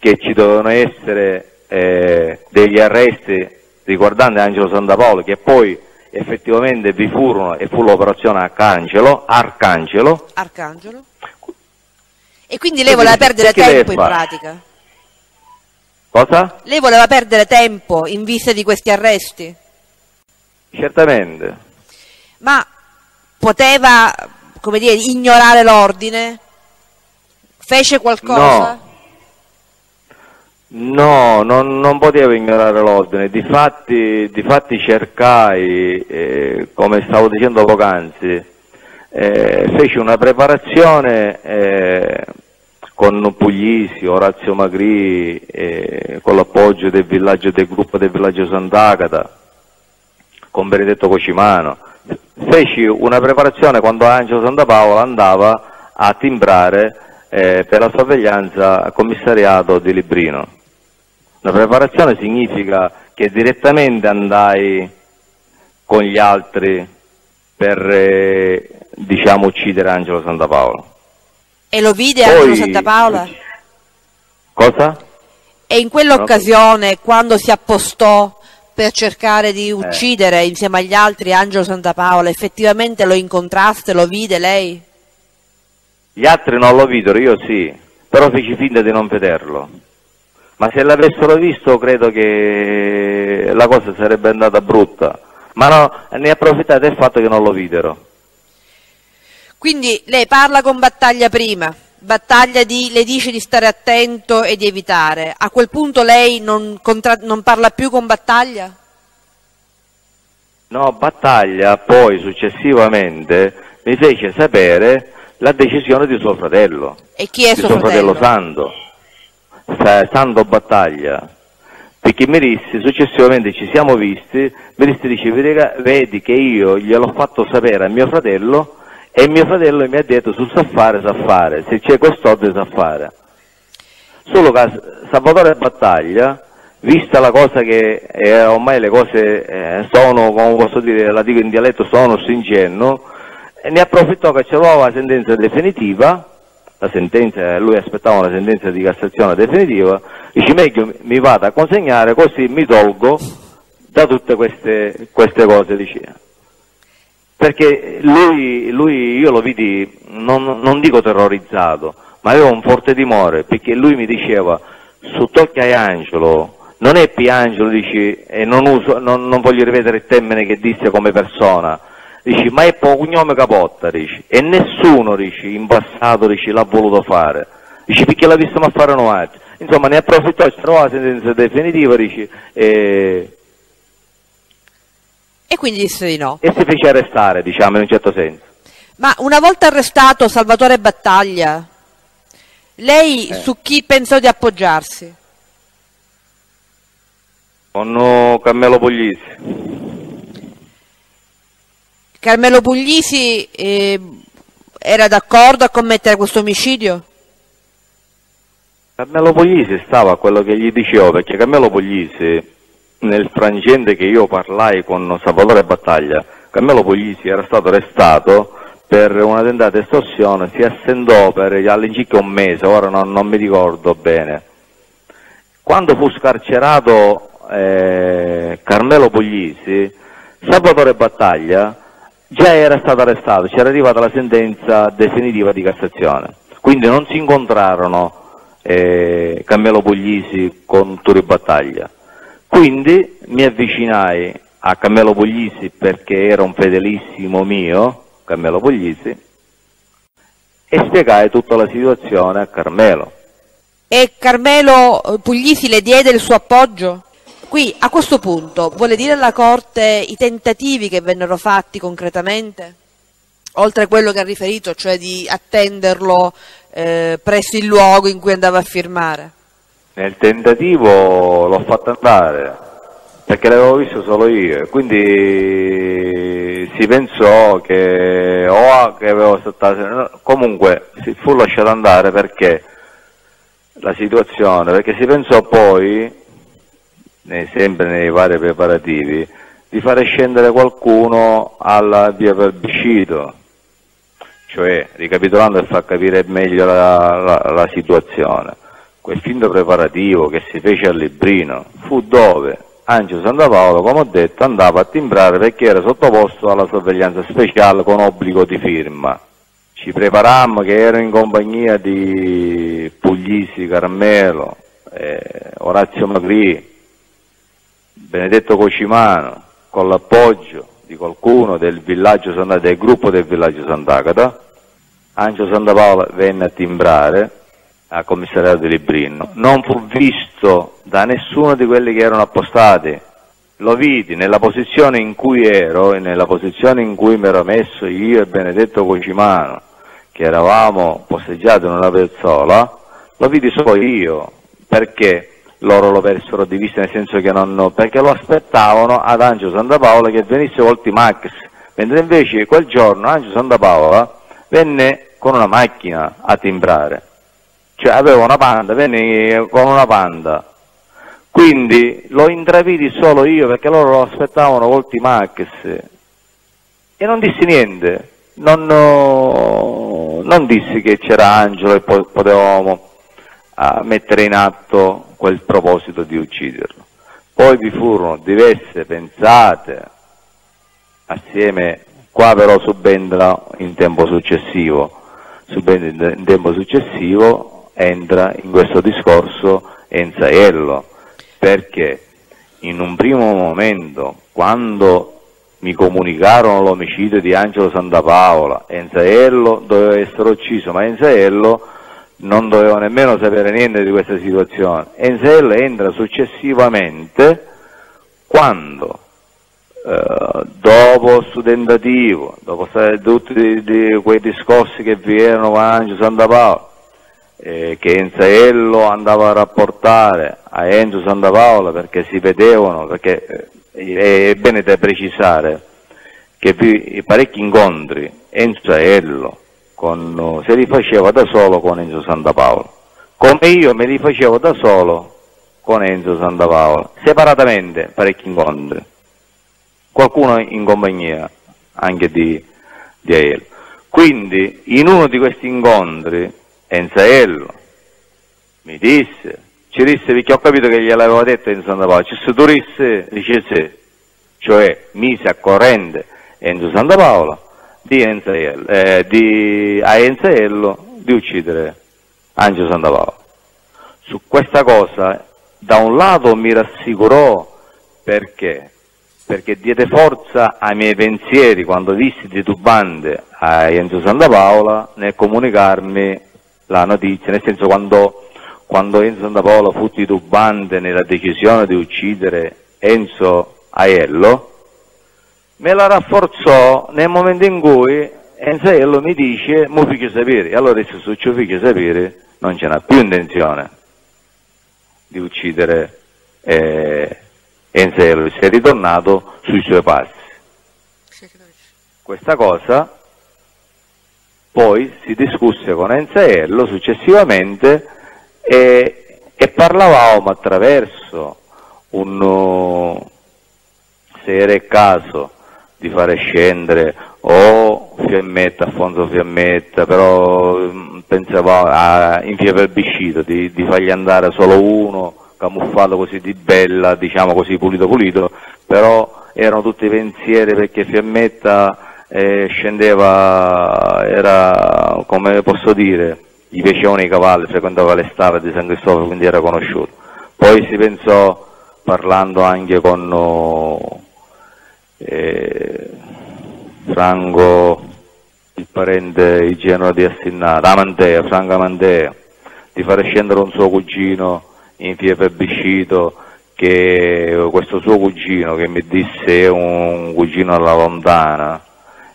che ci dovevano essere eh, degli arresti riguardanti Angelo Santapaola, che poi effettivamente vi furono, e fu l'operazione Arcangelo, Arcangelo. Arcangelo. E quindi lei voleva perdere tempo in pratica? Cosa? Lei voleva perdere tempo in vista di questi arresti? Certamente. Ma poteva, come dire, ignorare l'ordine? Fece qualcosa? No, no, non, non potevo ignorare l'ordine. Difatti, difatti cercai, eh, come stavo dicendo poc'anzi, eh, feci una preparazione... Eh, con Puglisi, Orazio Magri, eh, con l'appoggio del, del gruppo del villaggio Sant'Agata, con Benedetto Cocimano. Feci una preparazione quando Angelo Santapaola andava a timbrare eh, per la sorveglianza al commissariato di Librino. La preparazione significa che direttamente andai con gli altri per eh, diciamo, uccidere Angelo Santapaola. E lo vide Poi... Angelo Santapaola? Cosa? E in quell'occasione, quando si appostò per cercare di uccidere eh. insieme agli altri Angelo Santapaola, effettivamente lo incontraste, lo vide lei? Gli altri non lo videro, io sì, però feci finta di non vederlo. Ma se l'avessero visto credo che la cosa sarebbe andata brutta. Ma no, ne approfittate del fatto che non lo videro. Quindi lei parla con Battaglia prima, Battaglia di, le dice di stare attento e di evitare. A quel punto lei non, contra, non parla più con Battaglia? No, Battaglia poi successivamente mi fece sapere la decisione di suo fratello. E chi è suo fratello? Suo fratello Santo, Santo Battaglia. Perché mi disse, successivamente ci siamo visti, mi disse, dice, vedi che io gliel'ho fatto sapere a mio fratello, e mio fratello mi ha detto sul saffare saffare, se c'è quest'ordine saffare. Solo che Salvatore Battaglia, vista la cosa che eh, ormai le cose eh, sono, come posso dire, la dico in dialetto, sono singenno, ne approfittò che c'era la sentenza definitiva, la sentenza, lui aspettava una sentenza di Cassazione definitiva, dice meglio mi vado a consegnare così mi tolgo da tutte queste, queste cose, diceva. Perché lui, lui, io lo vidi, non, non dico terrorizzato, ma avevo un forte timore, perché lui mi diceva, su tocca a Angelo, non è Piangelo, dici, e non, uso, non, non voglio ripetere il termine che disse come persona, dici, ma è cognome Capotta, dici, e nessuno, dici, in passato, dici, l'ha voluto fare, dici, perché l'ha visto ma fare un altro. Insomma, ne approfittò, ci trovò la sentenza definitiva, dici, e... E quindi disse di no. E si fece arrestare, diciamo, in un certo senso. Ma una volta arrestato Salvatore Battaglia, lei eh. su chi pensò di appoggiarsi? Con Carmelo Puglisi. Carmelo Puglisi eh, era d'accordo a commettere questo omicidio? Carmelo Puglisi stava a quello che gli dicevo, perché Carmelo Puglisi, nel frangente che io parlai con Salvatore Battaglia, Carmelo Puglisi era stato arrestato per una tentata estorsione, si assentò per all'incirca un mese, ora non, non mi ricordo bene. Quando fu scarcerato eh, Carmelo Puglisi, Salvatore Battaglia già era stato arrestato, c'era arrivata la sentenza definitiva di Cassazione, quindi non si incontrarono eh, Carmelo Puglisi con Turi Battaglia. Quindi mi avvicinai a Carmelo Puglisi perché era un fedelissimo mio, Carmelo Puglisi, e spiegai tutta la situazione a Carmelo. E Carmelo Puglisi le diede il suo appoggio? Qui, a questo punto, vuole dire alla Corte i tentativi che vennero fatti concretamente? Oltre a quello che ha riferito, cioè di attenderlo eh, presso il luogo in cui andava a firmare? Nel tentativo l'ho fatto andare, perché l'avevo visto solo io, quindi si pensò che o che avevo saltato, comunque si fu lasciato andare perché... la situazione, perché si pensò poi, nei, sempre nei vari preparativi, di fare scendere qualcuno alla via Plebiscito, cioè ricapitolando e far capire meglio la, la, la situazione. Quel finto preparativo che si fece a Librino fu dove Angelo Santapaola, come ho detto, andava a timbrare perché era sottoposto alla sorveglianza speciale con obbligo di firma. Ci preparammo, che ero in compagnia di Puglisi, Carmelo, eh, Orazio Magri, Benedetto Cocimano, con l'appoggio di qualcuno del, villaggio Sant'Agata, del gruppo del villaggio Sant'Agata. Angelo Santapaola venne a timbrare al commissariato di Librino. Non fu visto da nessuno di quelli che erano appostati. Lo vidi nella posizione in cui ero e nella posizione in cui mi ero messo io e Benedetto Cocimano, che eravamo posteggiati in una piazzola, lo vidi solo io, perché loro lo persero di vista, nel senso che non, perché lo aspettavano ad Angelo Santapaola che venisse col T-Max, mentre invece quel giorno Angelo Santapaola venne con una macchina a timbrare, cioè aveva una Panda, venne con una Panda, quindi lo intravidi solo io perché loro lo aspettavano col T-Max e non dissi niente. Non, non dissi che c'era Angelo e potevamo uh, mettere in atto quel proposito di ucciderlo. Poi vi furono diverse pensate, assieme, qua però subentra in tempo successivo, subentra in tempo successivo, entra in questo discorso Enzaiello, perché in un primo momento, quando mi comunicarono l'omicidio di Angelo Santapaola, Enzaiello doveva essere ucciso, ma Enzaiello non doveva nemmeno sapere niente di questa situazione. Enzaiello entra successivamente quando, eh, dopo sto tentativo, dopo tutti di, di quei discorsi che vi erano con Angelo Santapaola, eh, che Enzaiello andava a rapportare a Enzo Santapaola perché si vedevano, perché... Eh, è bene da precisare che vi, parecchi incontri Enzaiello con, se li faceva da solo con Enzo Santapaola, come io me li facevo da solo con Enzo Santapaola, separatamente parecchi incontri, qualcuno in compagnia anche di, di Aiello. Quindi in uno di questi incontri Enzaiello mi disse, ci disse, perché ho capito che gliel'avevo detto Enzo Santapaola, ci si turisse, dice sì, cioè mise a corrente Enzo Santapaola di Enzaiello, eh, di, a Enzaiello di uccidere Angelo Santapaola. Su questa cosa da un lato mi rassicurò perché, perché diede forza ai miei pensieri quando vissi titubante a Enzo Santapaola nel comunicarmi la notizia, nel senso quando... quando Enzo Santapaola fu titubante nella decisione di uccidere Enzo Aiello, me la rafforzò nel momento in cui Enzo Aiello mi dice «Mo figlio sapere», e allora se succio figlio sapere non ce n'ha più intenzione di uccidere eh, Enzo Aiello, si è ritornato sui suoi passi. Questa cosa poi si discusse con Enzo e Erlo successivamente e, e parlavamo attraverso un uh, se era il caso di fare scendere o Fiammetta, Affonso Fiammetta, però mh, pensavamo a infiaberbiscito, di, di fargli andare solo uno, camuffato così di bella, diciamo così pulito pulito, però erano tutti pensieri perché Fiammetta e scendeva, era, come posso dire, gli piacevano i cavalli, frequentava le stave di San Cristoforo, quindi era conosciuto. Poi si pensò, parlando anche con eh, Franco, il parente di Genova di Assinnato, Amantea, Franco Amantea, di fare scendere un suo cugino in Fiaberbiscito, che questo suo cugino che mi disse è un cugino alla lontana,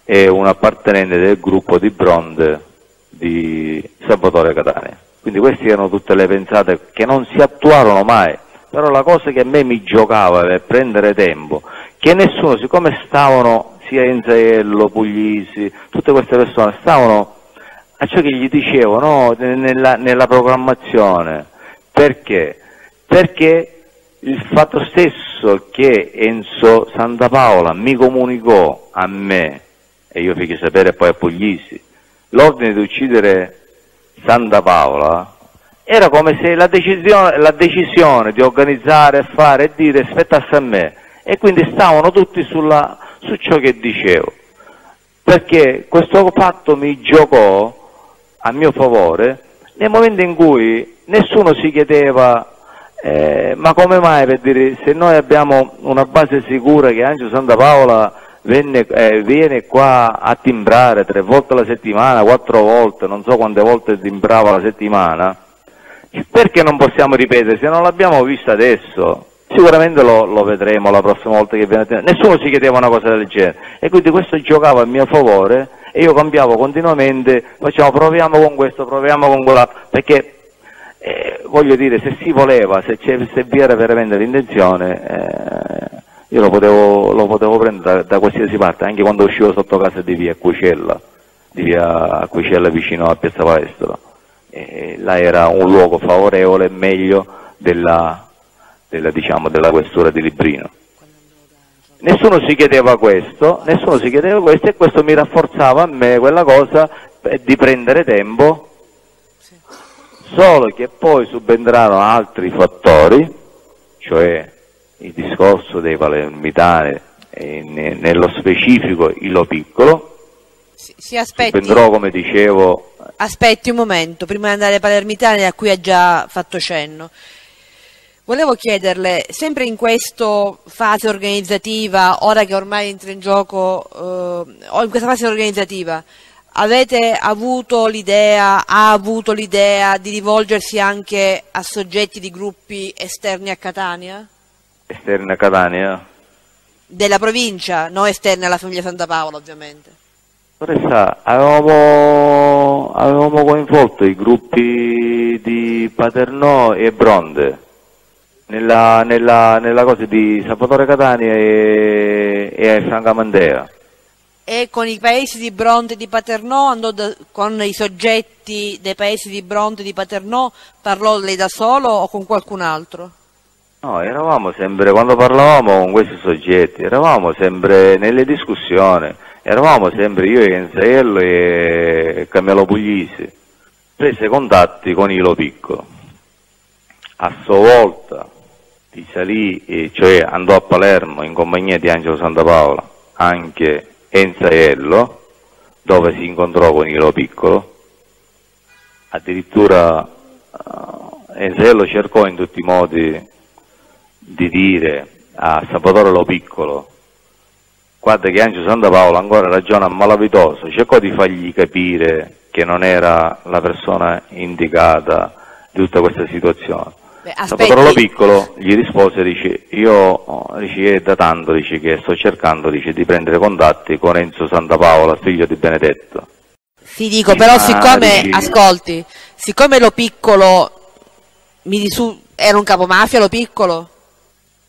è un appartenente del gruppo di Bronte di Salvatore Catania. Quindi queste erano tutte le pensate che non si attuarono mai, però la cosa che a me mi giocava per prendere tempo, che nessuno, siccome stavano sia Enzaello, Puglisi, tutte queste persone stavano a ciò che gli dicevo, no, nella, nella programmazione, perché? Perché il fatto stesso che Enzo Santapaola mi comunicò a me, e io feci sapere poi a Puglisi, l'ordine di uccidere Santapaola, era come se la decisione, la decisione di organizzare, fare e dire spettasse a me, e quindi stavano tutti sulla, su ciò che dicevo, perché questo fatto mi giocò a mio favore nel momento in cui nessuno si chiedeva eh, ma come mai, per dire, se noi abbiamo una base sicura che Angelo Santapaola Venne, eh, viene qua a timbrare tre volte alla settimana, quattro volte, non so quante volte timbrava la settimana, perché non possiamo ripetere? Se non l'abbiamo vista adesso, sicuramente lo, lo vedremo la prossima volta che viene a timbrare. Nessuno si chiedeva una cosa del genere, e quindi questo giocava a mio favore e io cambiavo continuamente, facciamo proviamo con questo, proviamo con quell'altro, perché eh, voglio dire, se si voleva, se, se vi era veramente l'intenzione, eh, io lo potevo, lo potevo prendere da, da qualsiasi parte, anche quando uscivo sotto casa di via Cucella, di via Cucella vicino a Piazza Palestra. E là era un luogo favorevole e meglio della, della, diciamo, della questura di Librino. Nessuno si chiedeva questo, nessuno si chiedeva questo, e questo mi rafforzava a me quella cosa di prendere tempo, solo che poi subentrarono altri fattori, cioè il discorso dei palermitani, eh, ne, nello specifico il Lo Piccolo. Si, si aspetti, Subentrò, come dicevo... Aspetti un momento, prima di andare ai palermitani a cui ha già fatto cenno. Volevo chiederle, sempre in questa fase organizzativa, ora che ormai entra in gioco, eh, o in questa fase organizzativa, avete avuto l'idea, ha avuto l'idea di rivolgersi anche a soggetti di gruppi esterni a Catania? Esterna a Catania? Della provincia, non esterna alla famiglia Santapaola, ovviamente. Sa, avevamo, avevamo coinvolto i gruppi di Paternò e Bronte nella, nella, nella cosa di Salvatore Catania e, e Franco Amantea. E con i paesi di Bronte e di Paternò, andò da, con i soggetti dei paesi di Bronte e di Paternò, parlò lei da solo o con qualcun altro? No, eravamo sempre, quando parlavamo con questi soggetti, eravamo sempre nelle discussioni, eravamo sempre io e Enzaello e Carmelo Puglisi, prese contatti con il Lo Piccolo. A sua volta risalì, cioè andò a Palermo in compagnia di Angelo Santapaola, anche Enzaello, dove si incontrò con il Lo Piccolo, addirittura Enzaello cercò in tutti i modi di dire a Salvatore Lo Piccolo, guarda che Angelo Santapaola ancora ragiona malavitoso, cercò di fargli capire che non era la persona indicata di tutta questa situazione. Beh, Salvatore Lo Piccolo gli rispose, dice, io dice, da tanto dice, che sto cercando dice, di prendere contatti con Enzo Santapaola, figlio di Benedetto. Sì, dico, e però siccome, dice, ascolti, siccome Lo Piccolo mi risu- era un capomafia Lo Piccolo?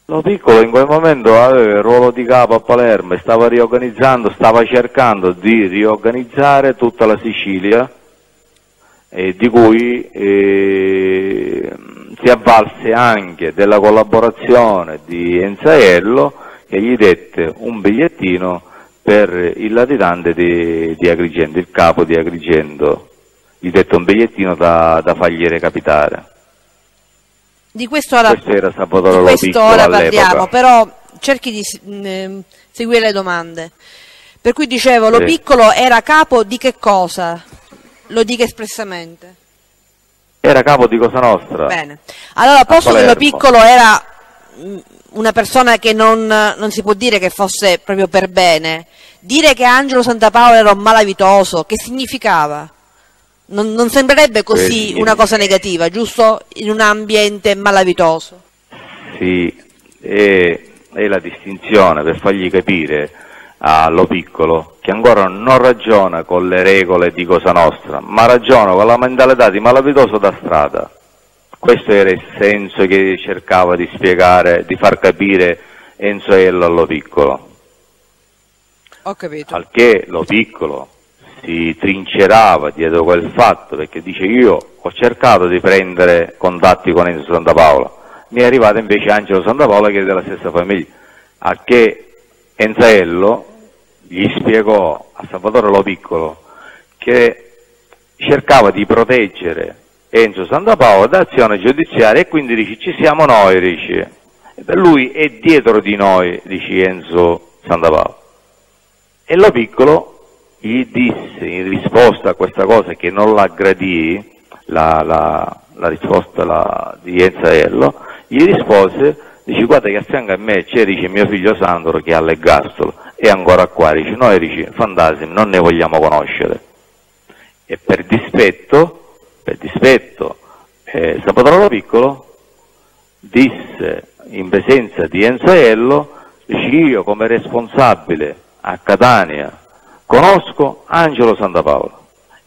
Lo Piccolo in quel momento aveva il ruolo di capo a Palermo e stava riorganizzando, stava cercando di riorganizzare tutta la Sicilia, eh, di cui eh, si avvalse anche della collaborazione di Enzaello, che gli dette un bigliettino per il latitante di, di Agrigento, il capo di Agrigento, gli dette un bigliettino da, da fargli recapitare. Di questo ora, di questo ora parliamo, però cerchi di eh, seguire le domande. Per cui dicevo, Lo Piccolo era capo di che cosa? Lo dica espressamente. Era capo di Cosa Nostra. Bene. Allora, posto che Lo Piccolo era una persona che non, non si può dire che fosse proprio per bene, dire che Angelo Santapaola era un malavitoso, che significava? Non, non sembrerebbe così una cosa negativa, giusto? In un ambiente malavitoso. Sì, è, è la distinzione per fargli capire a Lo Piccolo che ancora non ragiona con le regole di Cosa Nostra, ma ragiona con la mentalità di malavitoso da strada. Questo era il senso che cercava di spiegare, di far capire Enzo Aiello a Lo Piccolo. Ho capito. Al che Lo Piccolo si trincerava dietro quel fatto, perché dice: io ho cercato di prendere contatti con Enzo Santapaola, mi è arrivato invece Angelo Santapaola che è della stessa famiglia. A che Enzaello gli spiegò a Salvatore Lo Piccolo che cercava di proteggere Enzo Santapaola da azione giudiziaria, e quindi dice: ci siamo noi, dice, lui è dietro di noi, dice Enzo Santapaola. E Lo Piccolo gli disse in risposta a questa cosa, che non la gradì, la, la, la risposta la, di Enzaello, gli rispose, dice: guarda che a fianco a me c'è, dice, mio figlio Sandro che ha l'ergastolo, è ancora qua, dice, noi, dice, fantasmi non ne vogliamo conoscere. E per dispetto, per dispetto, eh, Salvatore Lo Piccolo disse in presenza di Enzaello, dice: io come responsabile a Catania conosco Angelo Santapaola,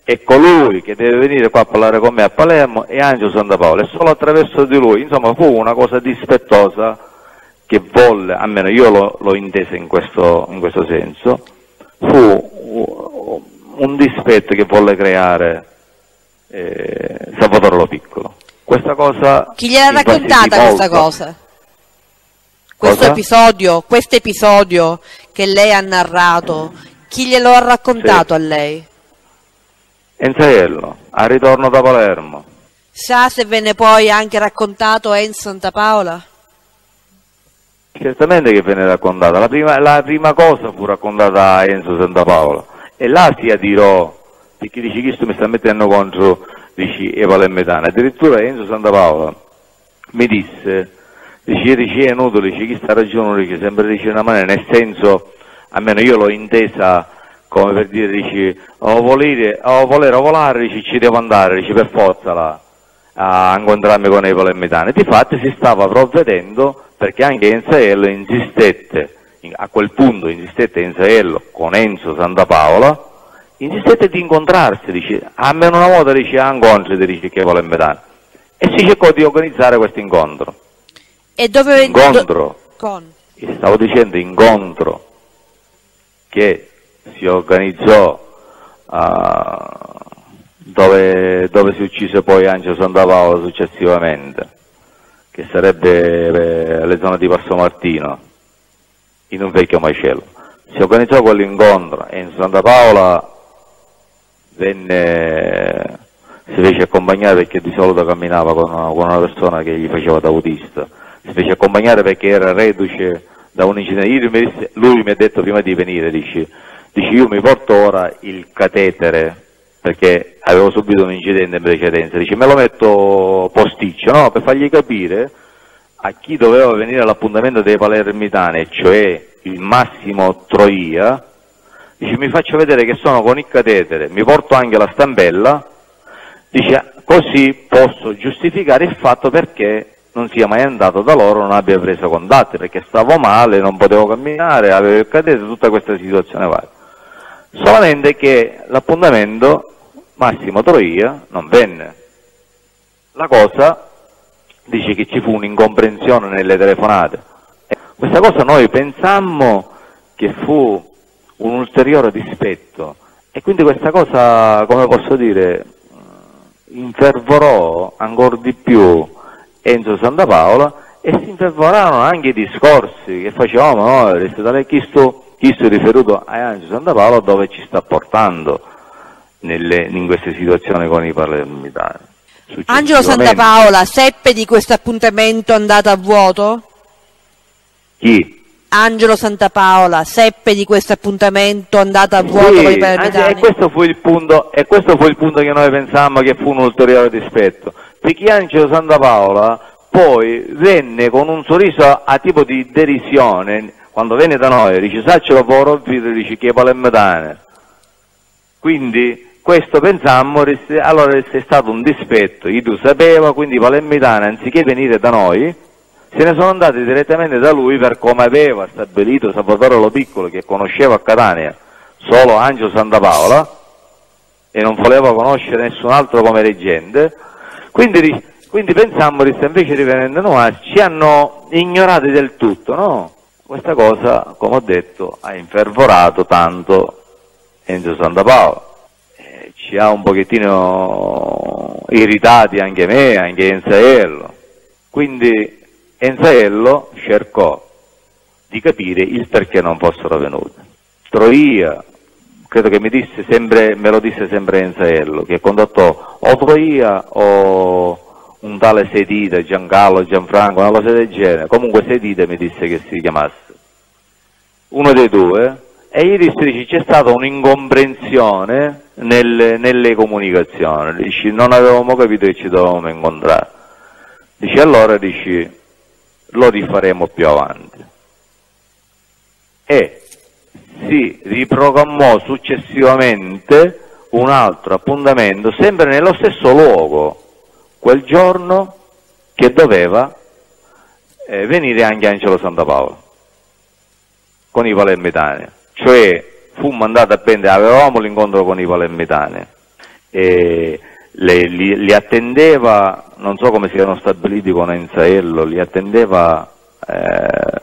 e colui che deve venire qua a parlare con me a Palermo è Angelo Santapaola, e solo attraverso di lui. Insomma, fu una cosa dispettosa che volle, almeno io lo, lo intese in questo, in questo senso, fu un dispetto che volle creare eh, Salvatore Lo Piccolo. Questa cosa... Chi gliel'ha raccontata questa cosa? Questo cosa? episodio, questo episodio che lei ha narrato... Chi glielo ha raccontato sì. a lei? Enzaello, al ritorno da Palermo. Sa se venne poi anche raccontato Enzo Santapaola? Certamente che venne raccontata. La prima, la prima cosa fu raccontata a Enzo Santapaola. E là si adirò, perché dice: chi sto mi sta mettendo contro, dici, e palermitana. Addirittura Enzo Santapaola mi disse, dice, dice, è inutile, dice, chi sta ragione, dice, sempre dice una mano, nel senso... almeno io l'ho intesa come per dire, dici, o volere o volare, dici, ci devo andare, dici, per forza là, a incontrarmi con i palermitani. Difatti si stava provvedendo, perché anche Enzaello insistette, a quel punto insistette Enzaello con Enzo Santapaola, insistette di incontrarsi, dice, almeno una volta, dice, a incontri, dice, che i palermitani. E si cercò di organizzare questo incontro. E dove... Incontro. Do... Con? Stavo dicendo incontro. Che si organizzò uh, dove, dove si uccise poi Angelo Santapaola successivamente, che sarebbe eh, le zone di Passo Martino, in un vecchio macello. Si organizzò quell'incontro e Enzo Santapaola venne, si fece accompagnare, perché di solito camminava con una, con una persona che gli faceva da autista, si fece accompagnare perché era reduce da un incidente. Lui mi ha detto prima di venire, dice, dice, io mi porto ora il catetere, perché avevo subito un incidente in precedenza, dice, me lo metto posticcio, no? Per fargli capire a chi doveva venire all'appuntamento dei palermitani, cioè il Massimo Troia, dice, mi faccio vedere che sono con il catetere, mi porto anche la stampella, dice, così posso giustificare il fatto perché non sia mai andato da loro, non abbia preso contatti, perché stavo male, non potevo camminare, avevo il cadete, tutta questa situazione varia. Solamente che l'appuntamento Massimo Troia non venne. La cosa dice che ci fu un'incomprensione nelle telefonate, Questa cosa noi pensammo che fu un ulteriore dispetto, e quindi questa cosa, come posso dire, infervorò ancora di più Enzo Santapaola, e si infervorarono anche i discorsi che facevamo noi, restare chi sto, chi sto riferito a Enzo Santapaola, dove ci sta portando nelle, in queste situazioni con i parlamentari. Angelo Santapaola seppe di questo appuntamento andato a vuoto? Chi? Angelo Santapaola seppe di questo appuntamento andato a vuoto sì, con i parlamentari? E questo fu il punto, e questo fu il punto che noi pensavamo che fu un ulteriore dispetto, perché Angelo Santapaola poi venne con un sorriso a tipo di derisione quando venne da noi, dice saccelo poro video, dice che palermitane. Quindi questo pensammo, allora è stato un dispetto, i tu sapeva, quindi i palermitani anziché venire da noi se ne sono andati direttamente da lui, per come aveva stabilito Salvatore Lo Piccolo che conosceva a Catania solo Angelo Santapaola e non voleva conoscere nessun altro come reggente, quindi Quindi pensammo che invece rivenendo noi ci hanno ignorati del tutto, no? Questa cosa, come ho detto, ha infervorato tanto Enzo Santapaola. Eh, ci ha un pochettino irritati anche me, anche Enzaello. Quindi Enzaello cercò di capire il perché non fossero venute. Troia, credo che mi disse sempre, me lo disse sempre Enzaello, che contattò o Troia o un tale Sedita, Giancarlo, Gianfranco, una cosa del genere, comunque Sedita mi disse che si chiamasse, uno dei due, e gli disse c'è stata un'incomprensione nelle, nelle comunicazioni, dici, non avevamo capito che ci dovevamo incontrare, dici allora dici, lo rifaremo più avanti, e si riprogrammò successivamente un altro appuntamento sempre nello stesso luogo, quel giorno che doveva eh, venire anche Angelo Santapaola con i palermitani, cioè fu mandato a prendere, avevamo l'incontro con i palermitani e le, li, li attendeva, non so come si erano stabiliti con Enzaello, li attendeva eh,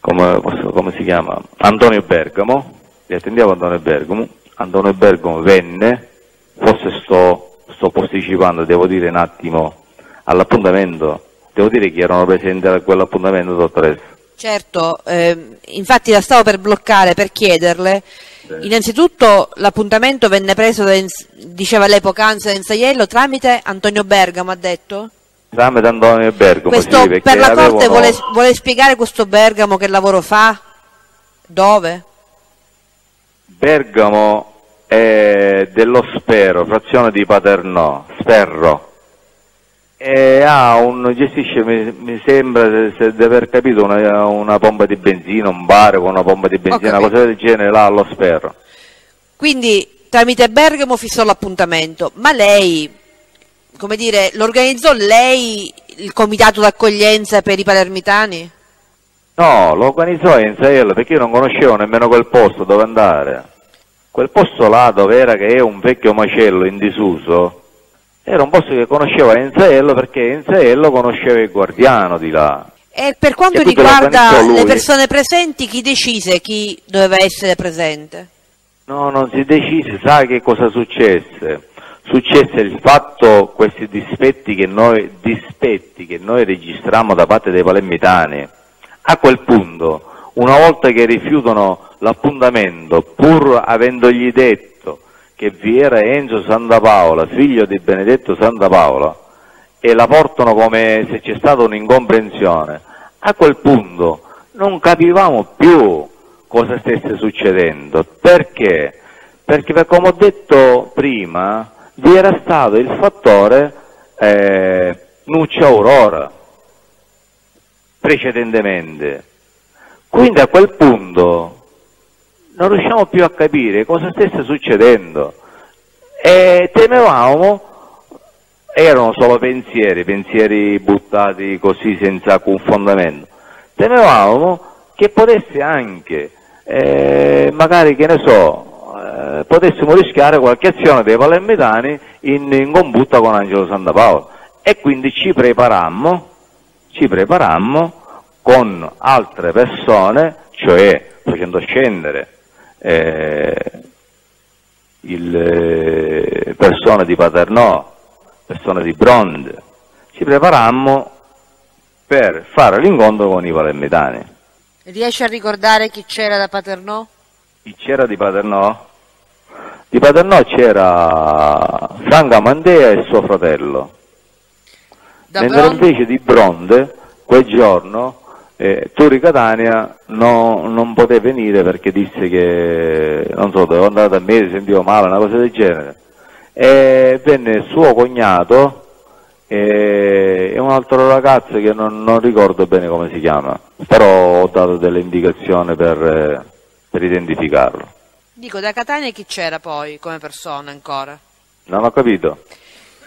come, come si chiama? Antonio Bergamo, li attendeva Antonio Bergamo, Antonio Bergamo venne, forse sto sto posticipando, devo dire un attimo all'appuntamento, devo dire che erano presenti a quell'appuntamento, dottoressa. Certo, eh, infatti la stavo per bloccare per chiederle, sì. Innanzitutto l'appuntamento venne preso, da, diceva lei poc'anzi, Enzaello, tramite Antonio Bergamo, ha detto? Tramite Antonio Bergamo, questo, sì, per la corte avevano... vuole, vuole spiegare questo Bergamo che lavoro fa? Dove? Bergamo... dello Spero, frazione di Paternò, Sperro, e ha un, gestisce, mi, mi sembra se di aver capito, una, una pompa di benzina, un bar con una pompa di benzina, una cosa del genere là allo Sperro. Quindi tramite Bergamo fissò l'appuntamento, ma lei, come dire, l'organizzò lei il comitato d'accoglienza per i palermitani? No, lo organizzò Enzaello, perché io non conoscevo nemmeno quel posto dove andare. Quel posto là dove era, che è un vecchio macello in disuso, era un posto che conosceva Enzaello perché Enzaello conosceva il guardiano di là. E per quanto riguarda le persone presenti, chi decise chi doveva essere presente? No, non si decise, sai che cosa successe? Successe il fatto, questi dispetti che noi, dispetti che noi registrammo da parte dei palermitani, a quel punto... Una volta che rifiutano l'appuntamento, pur avendogli detto che vi era Enzo Santapaola, figlio di Benedetto Santapaola, e la portano come se c'è stata un'incomprensione, a quel punto non capivamo più cosa stesse succedendo. Perché? Perché, per come ho detto prima, vi era stato il fattore eh, Nuccio Aurora, precedentemente. Quindi a quel punto non riusciamo più a capire cosa stesse succedendo e temevamo, erano solo pensieri, pensieri buttati così senza alcun fondamento, temevamo che potesse anche, eh, magari che ne so, eh, potessimo rischiare qualche azione dei palermitani in, in combutta con Angelo Santapaola, e quindi ci preparammo, ci preparammo con altre persone, cioè facendo scendere eh, il, persone di Paternò, persone di Bronde, ci preparammo per fare l'incontro con i palermitani. Riesci a ricordare chi c'era da Paternò? Chi c'era di Paternò? Di Paternò c'era Sangue Amantea e suo fratello. Da mentre Bronde... invece di Bronde, quel giorno, eh, Turi Catania no, non poteva venire perché disse che, non so, dovevo andare da me, si sentiva male, una cosa del genere. E venne suo cognato e un altro ragazzo che non, non ricordo bene come si chiama, però ho dato delle indicazioni per, per identificarlo. Dico, da Catania chi c'era poi come persona ancora? Non ho capito.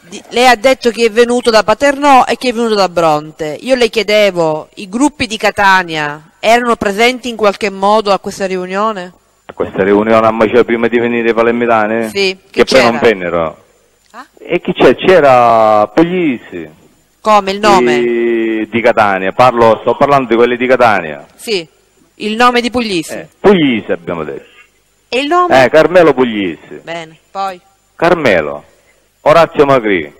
Di, lei ha detto chi è venuto da Paternò e chi è venuto da Bronte. Io le chiedevo, i gruppi di Catania erano presenti in qualche modo a questa riunione? A questa riunione, ma cioè prima di venire i palermitani? Sì. Che poi non vennero. Ah? E chi c'è? C'era Puglisi. Come, il nome? Di, di Catania, parlo, sto parlando di quelli di Catania. Sì, il nome di Puglisi. Eh, Puglisi abbiamo detto. E il nome? Eh, Carmelo Puglisi. Bene, poi? Carmelo, Orazio Magri,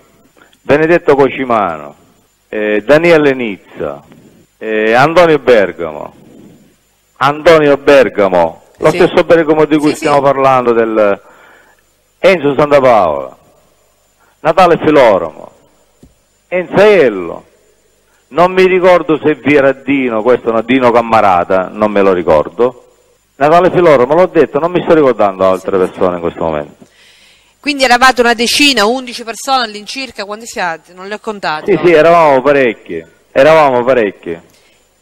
Benedetto Cocimano, eh, Daniele Nizza, eh, Antonio Bergamo. Antonio Bergamo, lo sì. stesso Bergamo di cui sì, stiamo sì. parlando, del Enzo Santapaola. Natale Filoromo, Enzaello, non mi ricordo se vi era Dino, questo no, Dino Cammarata, non me lo ricordo. Natale Filoromo, l'ho detto, non mi sto ricordando altre persone in questo momento. Quindi eravate una decina, undici persone all'incirca, quanti siate? Non le ho contate? Sì, sì, eravamo parecchi, eravamo parecchi.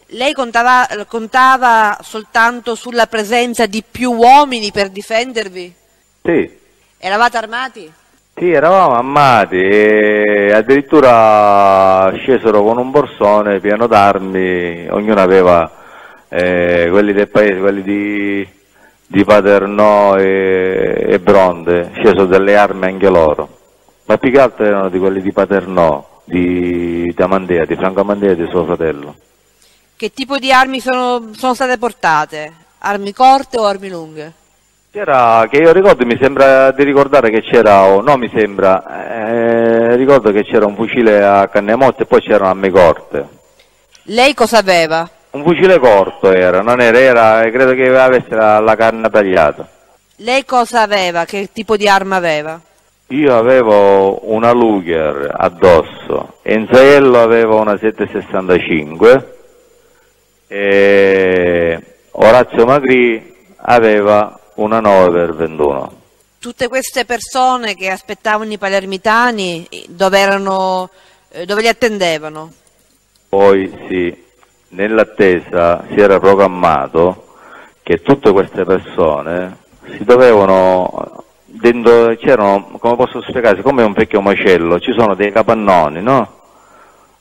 Lei contava, contava soltanto sulla presenza di più uomini per difendervi? Sì. Eravate armati? Sì, eravamo armati e addirittura scesero con un borsone pieno d'armi, ognuno aveva eh, quelli del paese, quelli di, di Paternò e, e Bronde, scesero delle armi anche loro, ma più che altro erano di quelli di Paternò, di, di Amantea, di Franco Amantea e di suo fratello. Che tipo di armi sono, sono state portate? Armi corte o armi lunghe? C'era, che io ricordo, mi sembra di ricordare che c'era, o oh, no mi sembra, eh, ricordo che c'era un fucile a canne molte e poi c'erano armi corte. Lei cosa aveva? Un fucile corto era, non era, era credo che avesse la, la canna tagliata. Lei cosa aveva? Che tipo di arma aveva? Io avevo una Luger addosso, Enzaello aveva una sette sessantacinque, e Orazio Magri aveva una nove per ventuno. Tutte queste persone che aspettavano i palermitani, dove erano, dove li attendevano? Poi sì, nell'attesa si era programmato che tutte queste persone si dovevano, c'erano, come posso spiegarsi, come un vecchio macello, ci sono dei capannoni, no?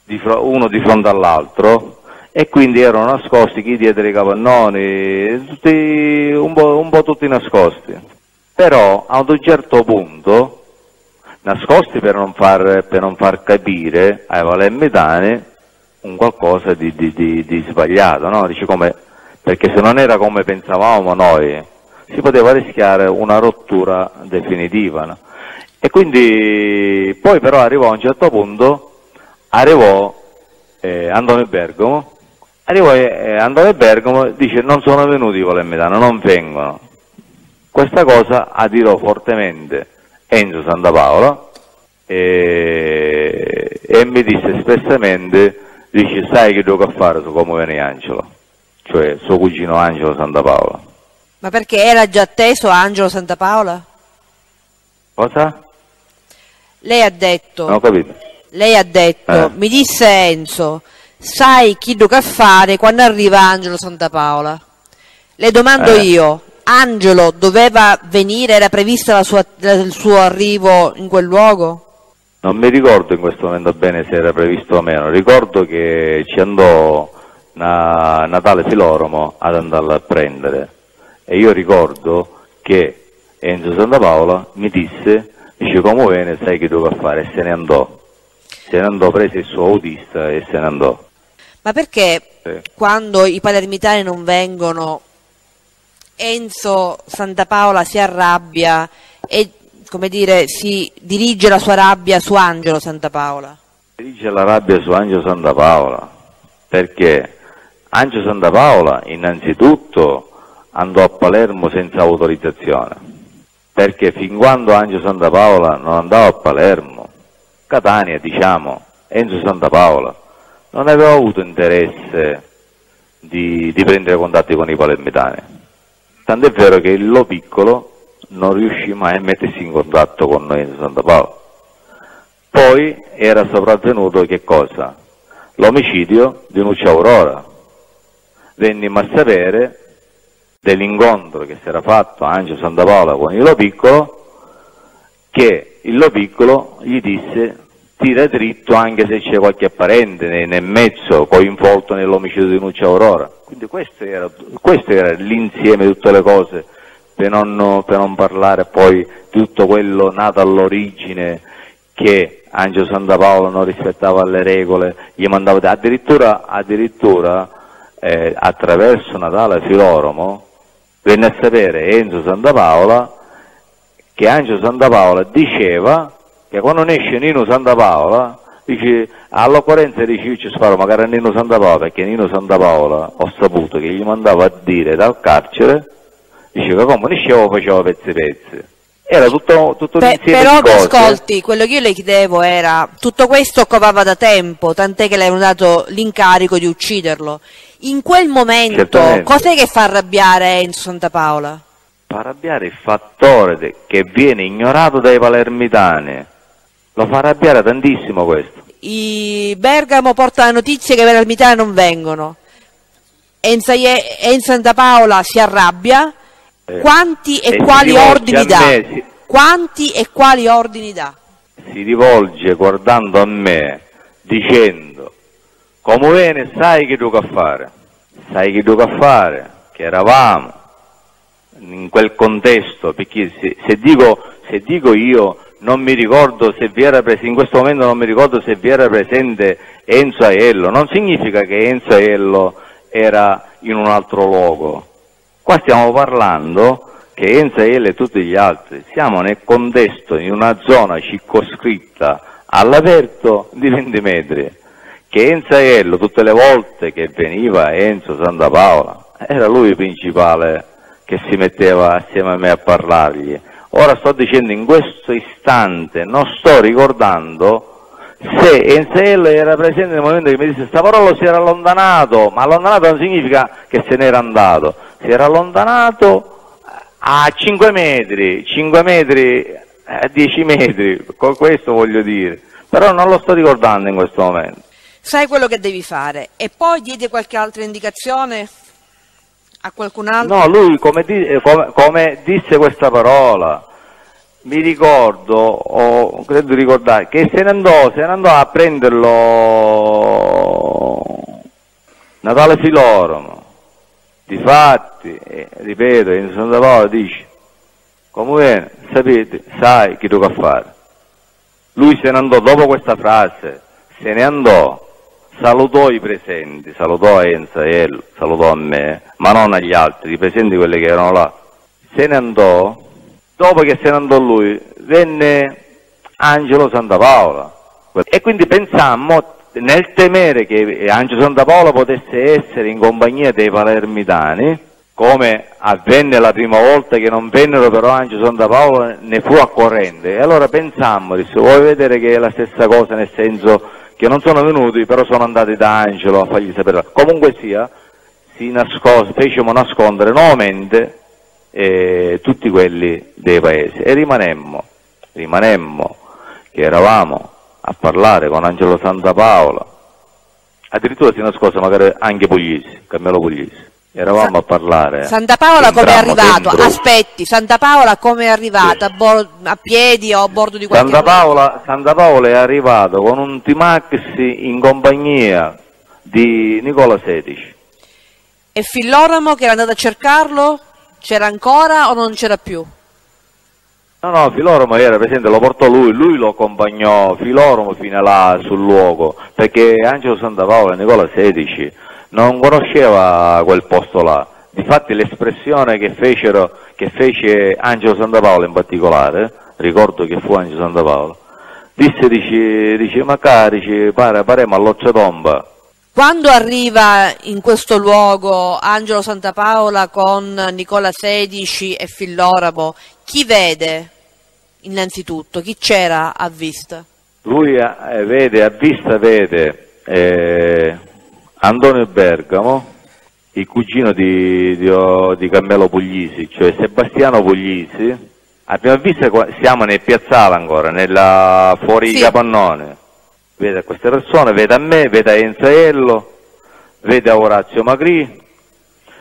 Di, uno di fronte all'altro, e quindi erano nascosti chi dietro i capannoni, tutti, un, po', un po' tutti nascosti, però ad un certo punto, nascosti per non far, per non far capire ai palermitani un qualcosa di, di, di, di sbagliato, no? Dice, come, perché se non era come pensavamo noi, si poteva rischiare una rottura definitiva, no? E quindi poi però arrivò a un certo punto, arrivò eh, Antonio Bergamo, arrivò eh, Antonio Bergamo, dice non sono venuti i palermitani, non vengono. Questa cosa adirò fortemente Enzo Santapaola e, e mi disse espressamente, dice sai che devo fare su come viene Angelo, cioè suo cugino Angelo Santapaola. Ma perché era già atteso Angelo Santapaola? Cosa? Lei ha detto. Non ho capito. Lei ha detto, eh. mi disse Enzo, sai chi tocca fare quando arriva Angelo Santapaola? Le domando eh. io, Angelo doveva venire, era previsto la sua, la, il suo arrivo in quel luogo? Non mi ricordo in questo momento bene se era previsto o meno, ricordo che ci andò na, Natale Filoromo ad andarla a prendere e io ricordo che Enzo Santapaola mi disse, dice come viene sai chi tocca fare e se ne andò. Se ne andò, prese il suo autista e se ne andò. Ma perché sì. Quando i palermitani non vengono, Enzo Santapaola si arrabbia e, come dire, si dirige la sua rabbia su Angelo Santapaola. Dirige la rabbia su Angelo Santapaola, perché Angelo Santapaola innanzitutto andò a Palermo senza autorizzazione, perché fin quando Angelo Santapaola non andava a Palermo, Catania, diciamo, Enzo Santapaola non aveva avuto interesse di, di prendere contatti con i palermitani, tant'è vero che il Lo Piccolo non riuscì mai a mettersi in contatto con Enzo Santapaola. Poi era sopravvenuto che cosa? L'omicidio di Nuccio Aurora. Vennimo a sapere dell'incontro che si era fatto Angelo Santapaola con il Lo Piccolo, che il Lo Piccolo gli disse: tira dritto anche se c'è qualche parente nel, nel mezzo coinvolto nell'omicidio di Nuccio Aurora. Quindi questo era, questo era l'insieme di tutte le cose, per non, per non parlare poi di tutto quello nato all'origine, che Angelo Santapaola non rispettava le regole, gli mandava addirittura, addirittura eh, attraverso Natale Filoromo venne a sapere Enzo Santapaola che Angelo Santapaola diceva che quando esce Nino Santapaola, dice, all'occorrenza dice: io ci sparo magari a Nino Santapaola, perché Nino Santapaola ho saputo che gli mandava a dire dal carcere, diceva come nascevo faceva pezzi pezzi. Era tutto, tutto un insieme però di cose. Ascolti, quello che io le chiedevo era, tutto questo covava da tempo, tant'è che le hanno dato l'incarico di ucciderlo. In quel momento, cos'è che fa arrabbiare Enzo Santapaola? Fa arrabbiare il fattore che viene ignorato dai palermitani, lo fa arrabbiare tantissimo questo. I Bergamo porta la notizia che i palermitani non vengono, Enzo Santapaola si arrabbia. Quanti e, e quali ordini dà? Si... Quanti e quali ordini dà? Si rivolge guardando a me, dicendo: come bene sai che tu che fare, sai che tu che fare, che eravamo in quel contesto, perché se, se, dico, se dico io non mi ricordo se vi era presente, in questo momento non mi ricordo se vi era presente Enzo Aiello, non significa che Enzo Aiello era in un altro luogo. Qua stiamo parlando che Enzo Aiello e tutti gli altri siamo nel contesto, in una zona circoscritta all'aperto di venti metri, che Enzo Aiello tutte le volte che veniva Enzo Santapaola era lui il principale che si metteva assieme a me a parlargli. Ora sto dicendo in questo istante, non sto ricordando se Enzo Aiello era presente nel momento che mi disse questa parola, si era allontanato, ma allontanato non significa che se n'era andato. Si era allontanato a cinque metri, cinque metri, a dieci metri, con questo voglio dire, però non lo sto ricordando in questo momento. Sai quello che devi fare, e poi diedi qualche altra indicazione a qualcun altro? No, lui come, di, come, come disse questa parola, mi ricordo, o credo di ricordare, che se ne andò, se ne andò a prenderlo Natale Filoromo. Difatti, eh, ripeto, in Santapaola dice: come bene, sapete, sai chi tocca fare. Lui se ne andò dopo questa frase, se ne andò, salutò i presenti, salutò Enzo Aiello, salutò a me, ma non agli altri, i presenti quelli che erano là. Se ne andò, dopo che se ne andò lui, venne Angelo Santapaola. E quindi pensammo, nel temere che Angelo Santapaola potesse essere in compagnia dei palermitani, come avvenne la prima volta che non vennero, però Angelo Santapaola ne fu a corrente, e allora pensammo, disse, vuoi vedere che è la stessa cosa, nel senso che non sono venuti, però sono andati da Angelo a fargli sapere. Comunque sia, si nascose, fecimo nascondere nuovamente eh, tutti quelli dei paesi, e rimanemmo, rimanemmo che eravamo a parlare con Angelo Santapaola, addirittura si nascose magari anche Puglisi, Carmelo Puglisi. Eravamo a parlare. Santapaola come è arrivato? Dentro. Aspetti, Santapaola come è arrivato? Sì. A, a piedi o a bordo di qualche Santapaola, Santapaola è arrivato con un T-Maxi in compagnia di Nicola Sedici. E Filoromo che era andato a cercarlo? C'era ancora o non c'era più? No, no, Filoromo era presente, lo portò lui, lui lo accompagnò, Filoromo fino là sul luogo, perché Angelo Santapaola e Nicola Sedici non conosceva quel posto là. Difatti l'espressione che, che fece Angelo Santapaola in particolare, ricordo che fu Angelo Santapaola, disse, dice, dice ma cari, dice, pare, paremo all'Occiatomba. Quando arriva in questo luogo Angelo Santapaola con Nicola Sedici e Filoromo, chi vede innanzitutto? Chi c'era a vista? Lui eh, vede, a vista vede eh, Antonio Bergamo, il cugino di, di, di Carmelo Puglisi, cioè Sebastiano Puglisi. Abbiamo visto, siamo nel piazzale ancora, nella, fuori sì. Capannone. Vede queste persone, vede a me, vede a Enzaello, vede a Orazio Magri.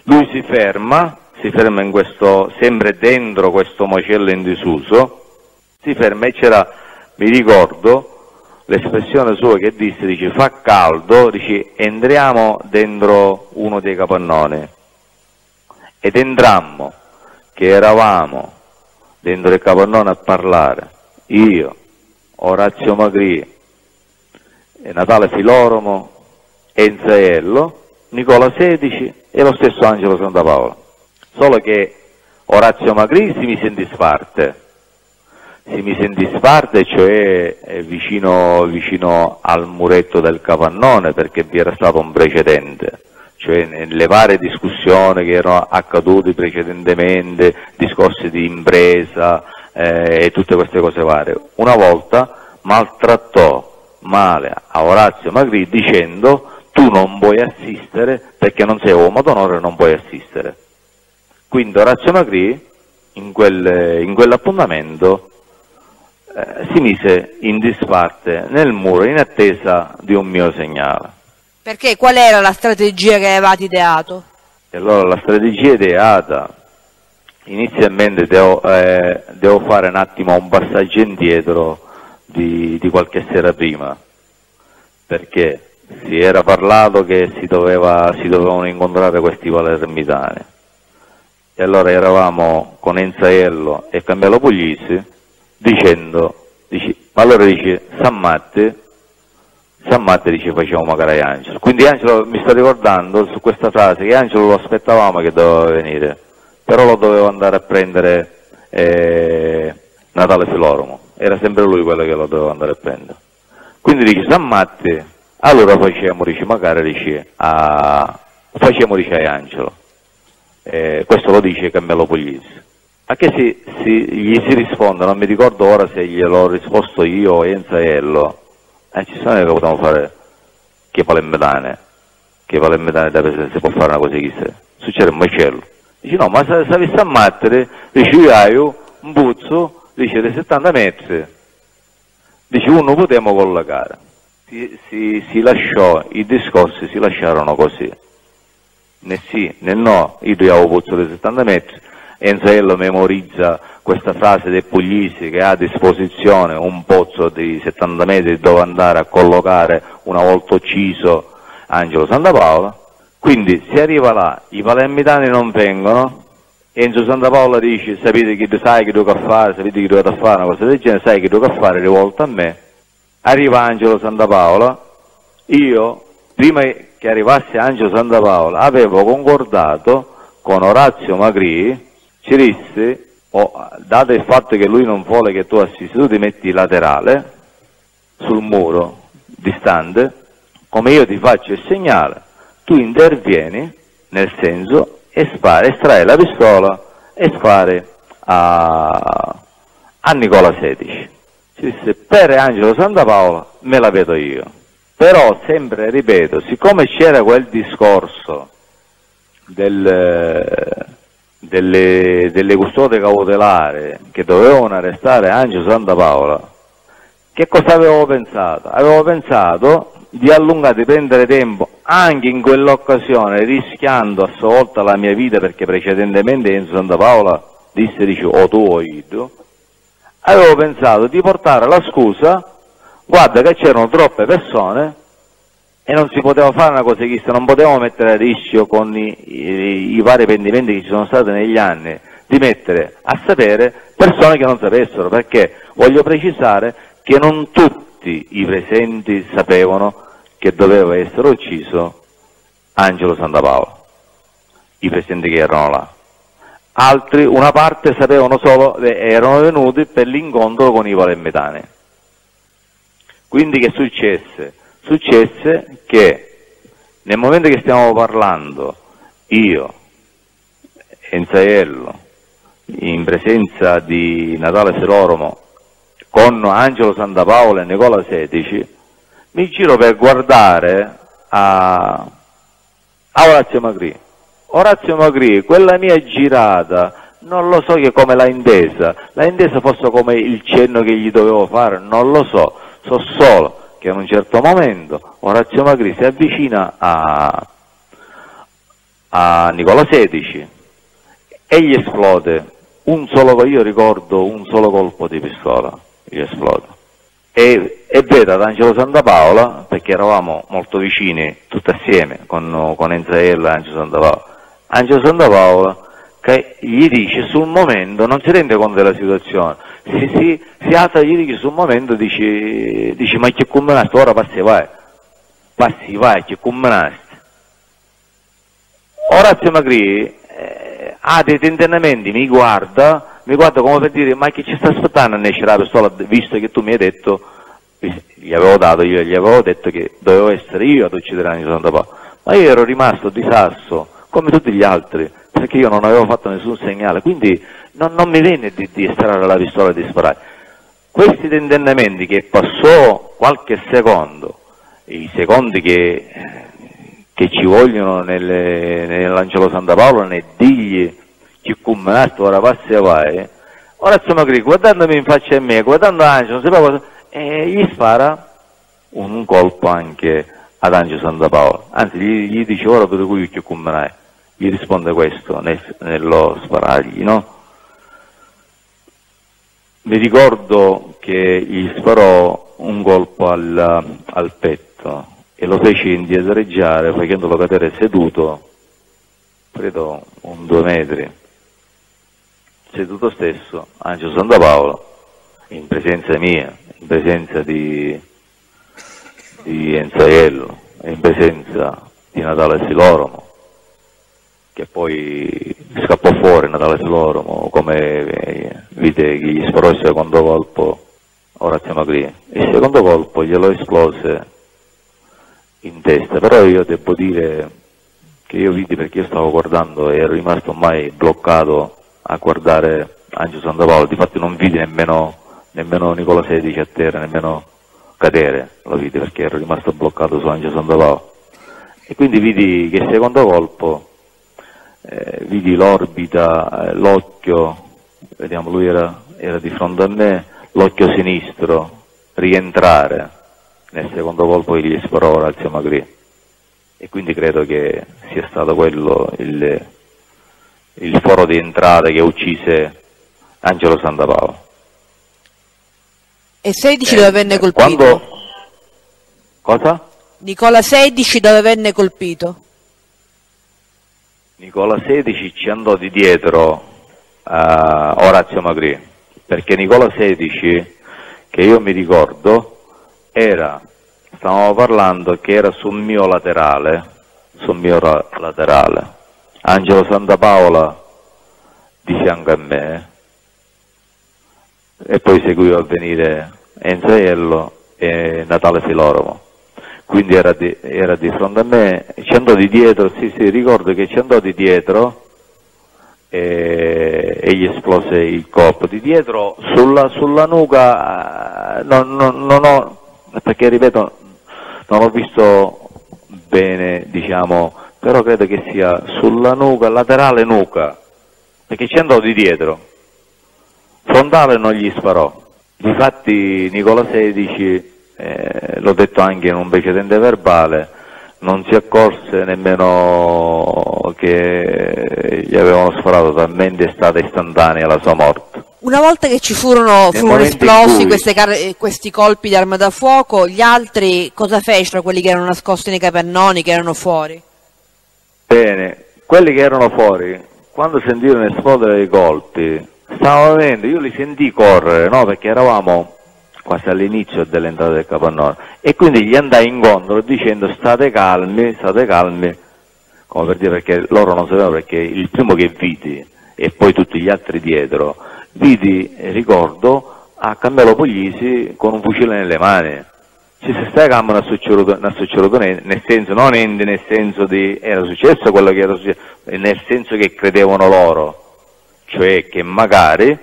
Lui si ferma, si ferma in questo, sempre dentro questo macello in disuso. Si ferma e c'era, mi ricordo, l'espressione sua che disse, dice, fa caldo, dice, entriamo dentro uno dei capannoni. Ed entrammo, che eravamo dentro il capannone a parlare, io, Orazio Magri, Natale Filoromo, Enzaello, Nicola Sedici e lo stesso Angelo Santapaola. Solo che Orazio Magri si mise in disparte, si mise in disparte, cioè vicino, vicino al muretto del capannone, perché vi era stato un precedente. Cioè nelle varie discussioni che erano accadute precedentemente, discorsi di impresa eh, e tutte queste cose varie, una volta maltrattò male a Orazio Magri dicendo tu non puoi assistere perché non sei uomo d'onore e non puoi assistere. Quindi Orazio Magri in, quel, in quell'appuntamento eh, si mise in disparte nel muro in attesa di un mio segnale. Perché? Qual era la strategia che avevate ideato? Allora, la strategia ideata, inizialmente devo, eh, devo fare un attimo un passaggio indietro di, di qualche sera prima, perché si era parlato che si, doveva, si dovevano incontrare questi palermitani. E allora eravamo con Enzaello e Carmelo Puglisi dicendo, dice, allora dice, San Matte, San Matteo dice facciamo magari Angelo. Quindi Angelo, mi sto ricordando su questa frase che Angelo lo aspettavamo che doveva venire, però lo doveva andare a prendere eh, Natale Filoromo, era sempre lui quello che lo doveva andare a prendere. Quindi dice San Matteo, allora facciamo dice, magari dice, a, facciamo dice a Angelo. Eh, questo lo dice Carmelo Puglisi. A che si, si, gli si risponde, non mi ricordo ora se gliel'ho risposto io o Enzaello. Eh, ci sono che possiamo fare che palermitane, che palermitane da presente si può fare una cosa che se succede un macello. Dice no, ma se, se avessi a mattere, dice io hai un buzzo, dice di settanta metri, dice uno potremmo collocare. Si, si, si lasciò, i discorsi si lasciarono così, né sì né no, io avevo un buzzo di settanta metri. Enzaello memorizza questa frase dei Puglisi che ha a disposizione un pozzo di settanta metri dove andare a collocare una volta ucciso Angelo Santapaola. Quindi si arriva là, i palermitani non vengono, Enzo Santapaola dice sapete chi tu sai che tu che fare, sapete chi tu che fare, una cosa del genere, sai che tu che fare, rivolta a me. Arriva Angelo Santapaola, io prima che arrivasse Angelo Santapaola avevo concordato con Orazio Magri. Ci disse, oh, dato il fatto che lui non vuole che tu assisti, tu ti metti laterale sul muro, distante, come io ti faccio il segnale, tu intervieni nel senso e spari, estrai la pistola e spari a, a Nicola Sedici. Ci disse, per Angelo Santapaola me la vedo io. Però sempre, ripeto, siccome c'era quel discorso del... Delle, delle custode cautelari che dovevano arrestare Angelo Santapaola, che cosa avevo pensato? Avevo pensato di allungare, di prendere tempo anche in quell'occasione, rischiando a sua volta la mia vita, perché precedentemente Enzo Santapaola disse, dice, o tu o io. Avevo pensato di portare la scusa, guarda che c'erano troppe persone e non si poteva fare una cosa chissà, non potevamo mettere a rischio con i, i, i vari pendimenti che ci sono stati negli anni, di mettere a sapere persone che non sapessero, perché voglio precisare che non tutti i presenti sapevano che doveva essere ucciso Angelo Santapaola, i presenti che erano là. Altri, una parte, sapevano solo, erano venuti per l'incontro con i palermitani. Quindi che successe? Successe che nel momento che stiamo parlando, io, Enzaiello, in presenza di Natale Filoromo, con Angelo Santapaola e Nicola Sedici, mi giro per guardare a, a Orazio Magri. Orazio Magri, quella mia girata, non lo so che come l'ha intesa, l'ha intesa forse come il cenno che gli dovevo fare, non lo so, so solo che in un certo momento Orazio Magri si avvicina a, a Nicola Sedici e gli esplode un solo, io ricordo un solo colpo di pistola, gli esplode. E, e vedo ad Angelo Santapaola, perché eravamo molto vicini tutti assieme con, con Enzaiella e Angelo Santapaola, Angelo Santapaola che gli dice sul momento, non si rende conto della situazione, si, si, si alza e gli dice sul momento, dice, dice ma che combinaste, ora passi vai, passi vai che combinaste. Orazio Magri eh, ha dei tentennamenti, mi guarda, mi guardo come per dire, ma che ci sta aspettando a nascere la pistola, visto che tu mi hai detto, gli avevo dato, io gli avevo detto che dovevo essere io ad uccidere Angelo Santapaola, ma io ero rimasto di sasso, come tutti gli altri, perché io non avevo fatto nessun segnale, quindi non, non mi venne di, di estrarre la pistola e di sparare. Questi tentennamenti che passò qualche secondo, i secondi che, che ci vogliono nell'Angelo Santapaola, nei digli, che combinato ora passi e vai, Orazio Magri guardandomi in faccia a me, guardando Angelo, non cosa, e gli spara un, un colpo anche ad Angelo Santapaola, anzi gli, gli dice ora per cui che combinai, gli risponde questo nel, nello sparargli, no? Mi ricordo che gli sparò un colpo al, al petto e lo fece indietreggiare facendolo cadere seduto, credo un due metri. Seduto stesso Angelo Santapaola, in presenza mia, in presenza di, di Enzaiello, in presenza di Natale Filoromo, che poi scappò fuori Natale Filoromo, come vide che gli sparò il secondo colpo Orazio Magri. Il secondo colpo glielo esplose in testa, però io devo dire che io vidi, perché io stavo guardando e ero rimasto ormai bloccato a guardare Angelo Santapaola, di fatto non vidi nemmeno, nemmeno Nicola Sedici a terra, nemmeno cadere, lo vidi perché ero rimasto bloccato su Angelo Santapaola. E quindi vidi che secondo colpo, eh, vidi l'orbita, eh, l'occhio, vediamo lui era, era di fronte a me, l'occhio sinistro rientrare nel secondo colpo che gli sparò Orazio Magri. E quindi credo che sia stato quello il... il foro di entrata che uccise Angelo Santapaola. E Sedici eh, dove venne colpito? Quando... Cosa? Nicola Sedici dove venne colpito? Nicola Sedici ci andò di dietro a Orazio Magri, perché Nicola Sedici, che io mi ricordo, era, stavamo parlando che era sul mio laterale, sul mio laterale. Angelo Santapaola di fianco a me e poi seguiva a venire Enzaiello e Natale Filoromo, quindi era di, era di fronte a me, ci andò di dietro, sì sì, ricordo che ci andò di dietro e, e gli esplose il colpo di dietro sulla, sulla nuca, non, non, non ho, perché ripeto non ho visto bene, diciamo, però credo che sia sulla nuca, laterale nuca, perché ci andò di dietro, frontale non gli sparò. Difatti Nicola Sedici, eh, l'ho detto anche in un precedente verbale, non si accorse nemmeno che gli avevano sparato, talmente è stata istantanea la sua morte. Una volta che ci furono, furono esplosi cui... questi colpi di arma da fuoco, gli altri cosa fecero, quelli che erano nascosti nei capannoni, che erano fuori? Bene, quelli che erano fuori, quando sentirono esplodere dei colpi, stavano venendo, io li sentii correre, no? Perché eravamo quasi all'inizio dell'entrata del capannone, e quindi gli andai incontro dicendo state calmi, state calmi, come per dire, perché loro non sapevano, perché il primo che vidi, e poi tutti gli altri dietro, vidi, ricordo, a Carmelo Puglisi con un fucile nelle mani. Ci si sta cammo non è successo, nel senso, non nel senso di era successo quello che era successo, nel senso che credevano loro, cioè che magari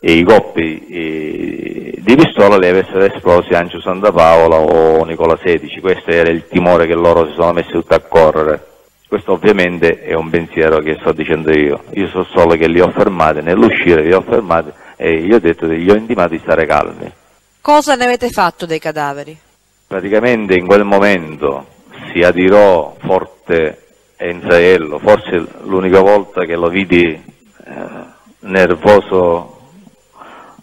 eh, i coppi eh, di pistola li avessero esplosi Angelo Santapaola o Nicola Sedici. Questo era il timore che loro si sono messi tutti a correre. Questo ovviamente è un pensiero che sto dicendo io, io so solo che li ho fermati, nell'uscire li ho fermati e gli ho detto, gli ho intimato di stare calmi. Cosa ne avete fatto dei cadaveri? Praticamente in quel momento si adirò forte Enzaello, forse l'unica volta che lo vidi eh, nervoso,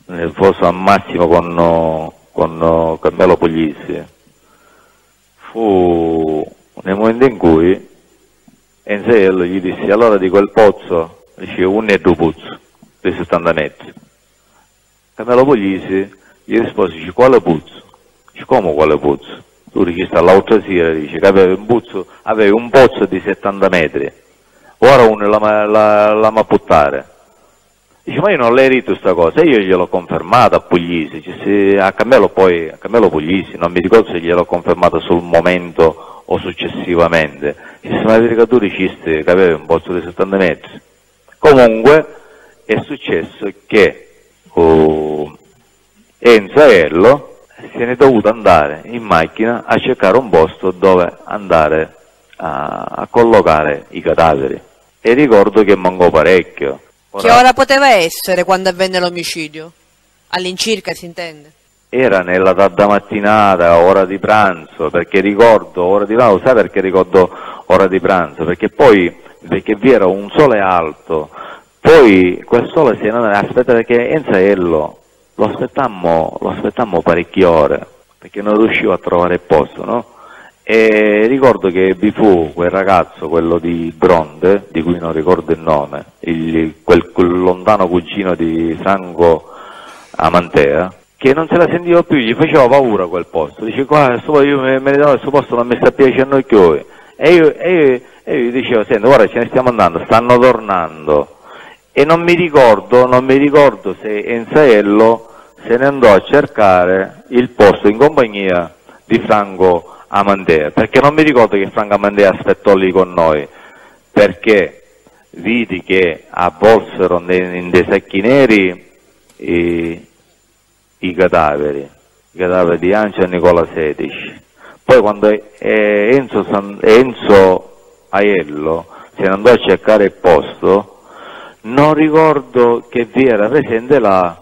nervoso al massimo con, con Carmelo Puglisi. Fu nel momento in cui Enzaello gli disse, allora di quel pozzo, dice, un e due puzzo, dei settanta metri. Carmelo Puglisi gli rispose, dice, quale puzzo? Dice, come quale puzzo? Tu dici, sta l'altra sera, dice, che aveva un puzzo, aveva un pozzo di settanta metri, ora uno la, la, la mapputtare. Dice, ma io non l'hai detto sta cosa, e io gliel'ho confermata a Puglisi, cioè, se, a Carmelo poi, a Carmelo Puglisi, non mi ricordo se gliel'ho confermata sul momento o successivamente, ci sono le caricature ciste che aveva un pozzo di settanta metri. Comunque è successo che oh, Enzaello se ne è dovuto andare in macchina a cercare un posto dove andare a, a collocare i cadaveri, e ricordo che mancò parecchio. Ora, che ora poteva essere quando avvenne l'omicidio? All'incirca, si intende? Era nella tarda mattinata, ora di pranzo, perché ricordo, ora di pranzo, sai perché ricordo ora di pranzo? Perché poi, perché vi era un sole alto, poi quel sole si andava, aspetta, perché Enzaello lo aspettammo, lo aspettammo parecchie ore, perché non riuscivo a trovare il posto, no? E ricordo che vi fu quel ragazzo, quello di Bronte, di cui non ricordo il nome, il, quel, quel lontano cugino di Sangue Amantea, che non se la sentivo più, gli faceva paura quel posto, dice, qua io me ne do, questo posto non mi sta piacendo a noi, e io, e, io, e io gli dicevo, senti, guarda, ce ne stiamo andando, stanno tornando, e non mi ricordo, non mi ricordo se Enzaello se ne andò a cercare il posto in compagnia di Franco Amantea, perché non mi ricordo che Franco Amantea aspettò lì con noi, perché vidi che avvolsero in dei sacchi neri e i cadaveri, i cadaveri di Angelo e Nicola Sedici. Poi quando Enzo, San, Enzo Aiello se ne andò a cercare il posto, non ricordo che vi era presente la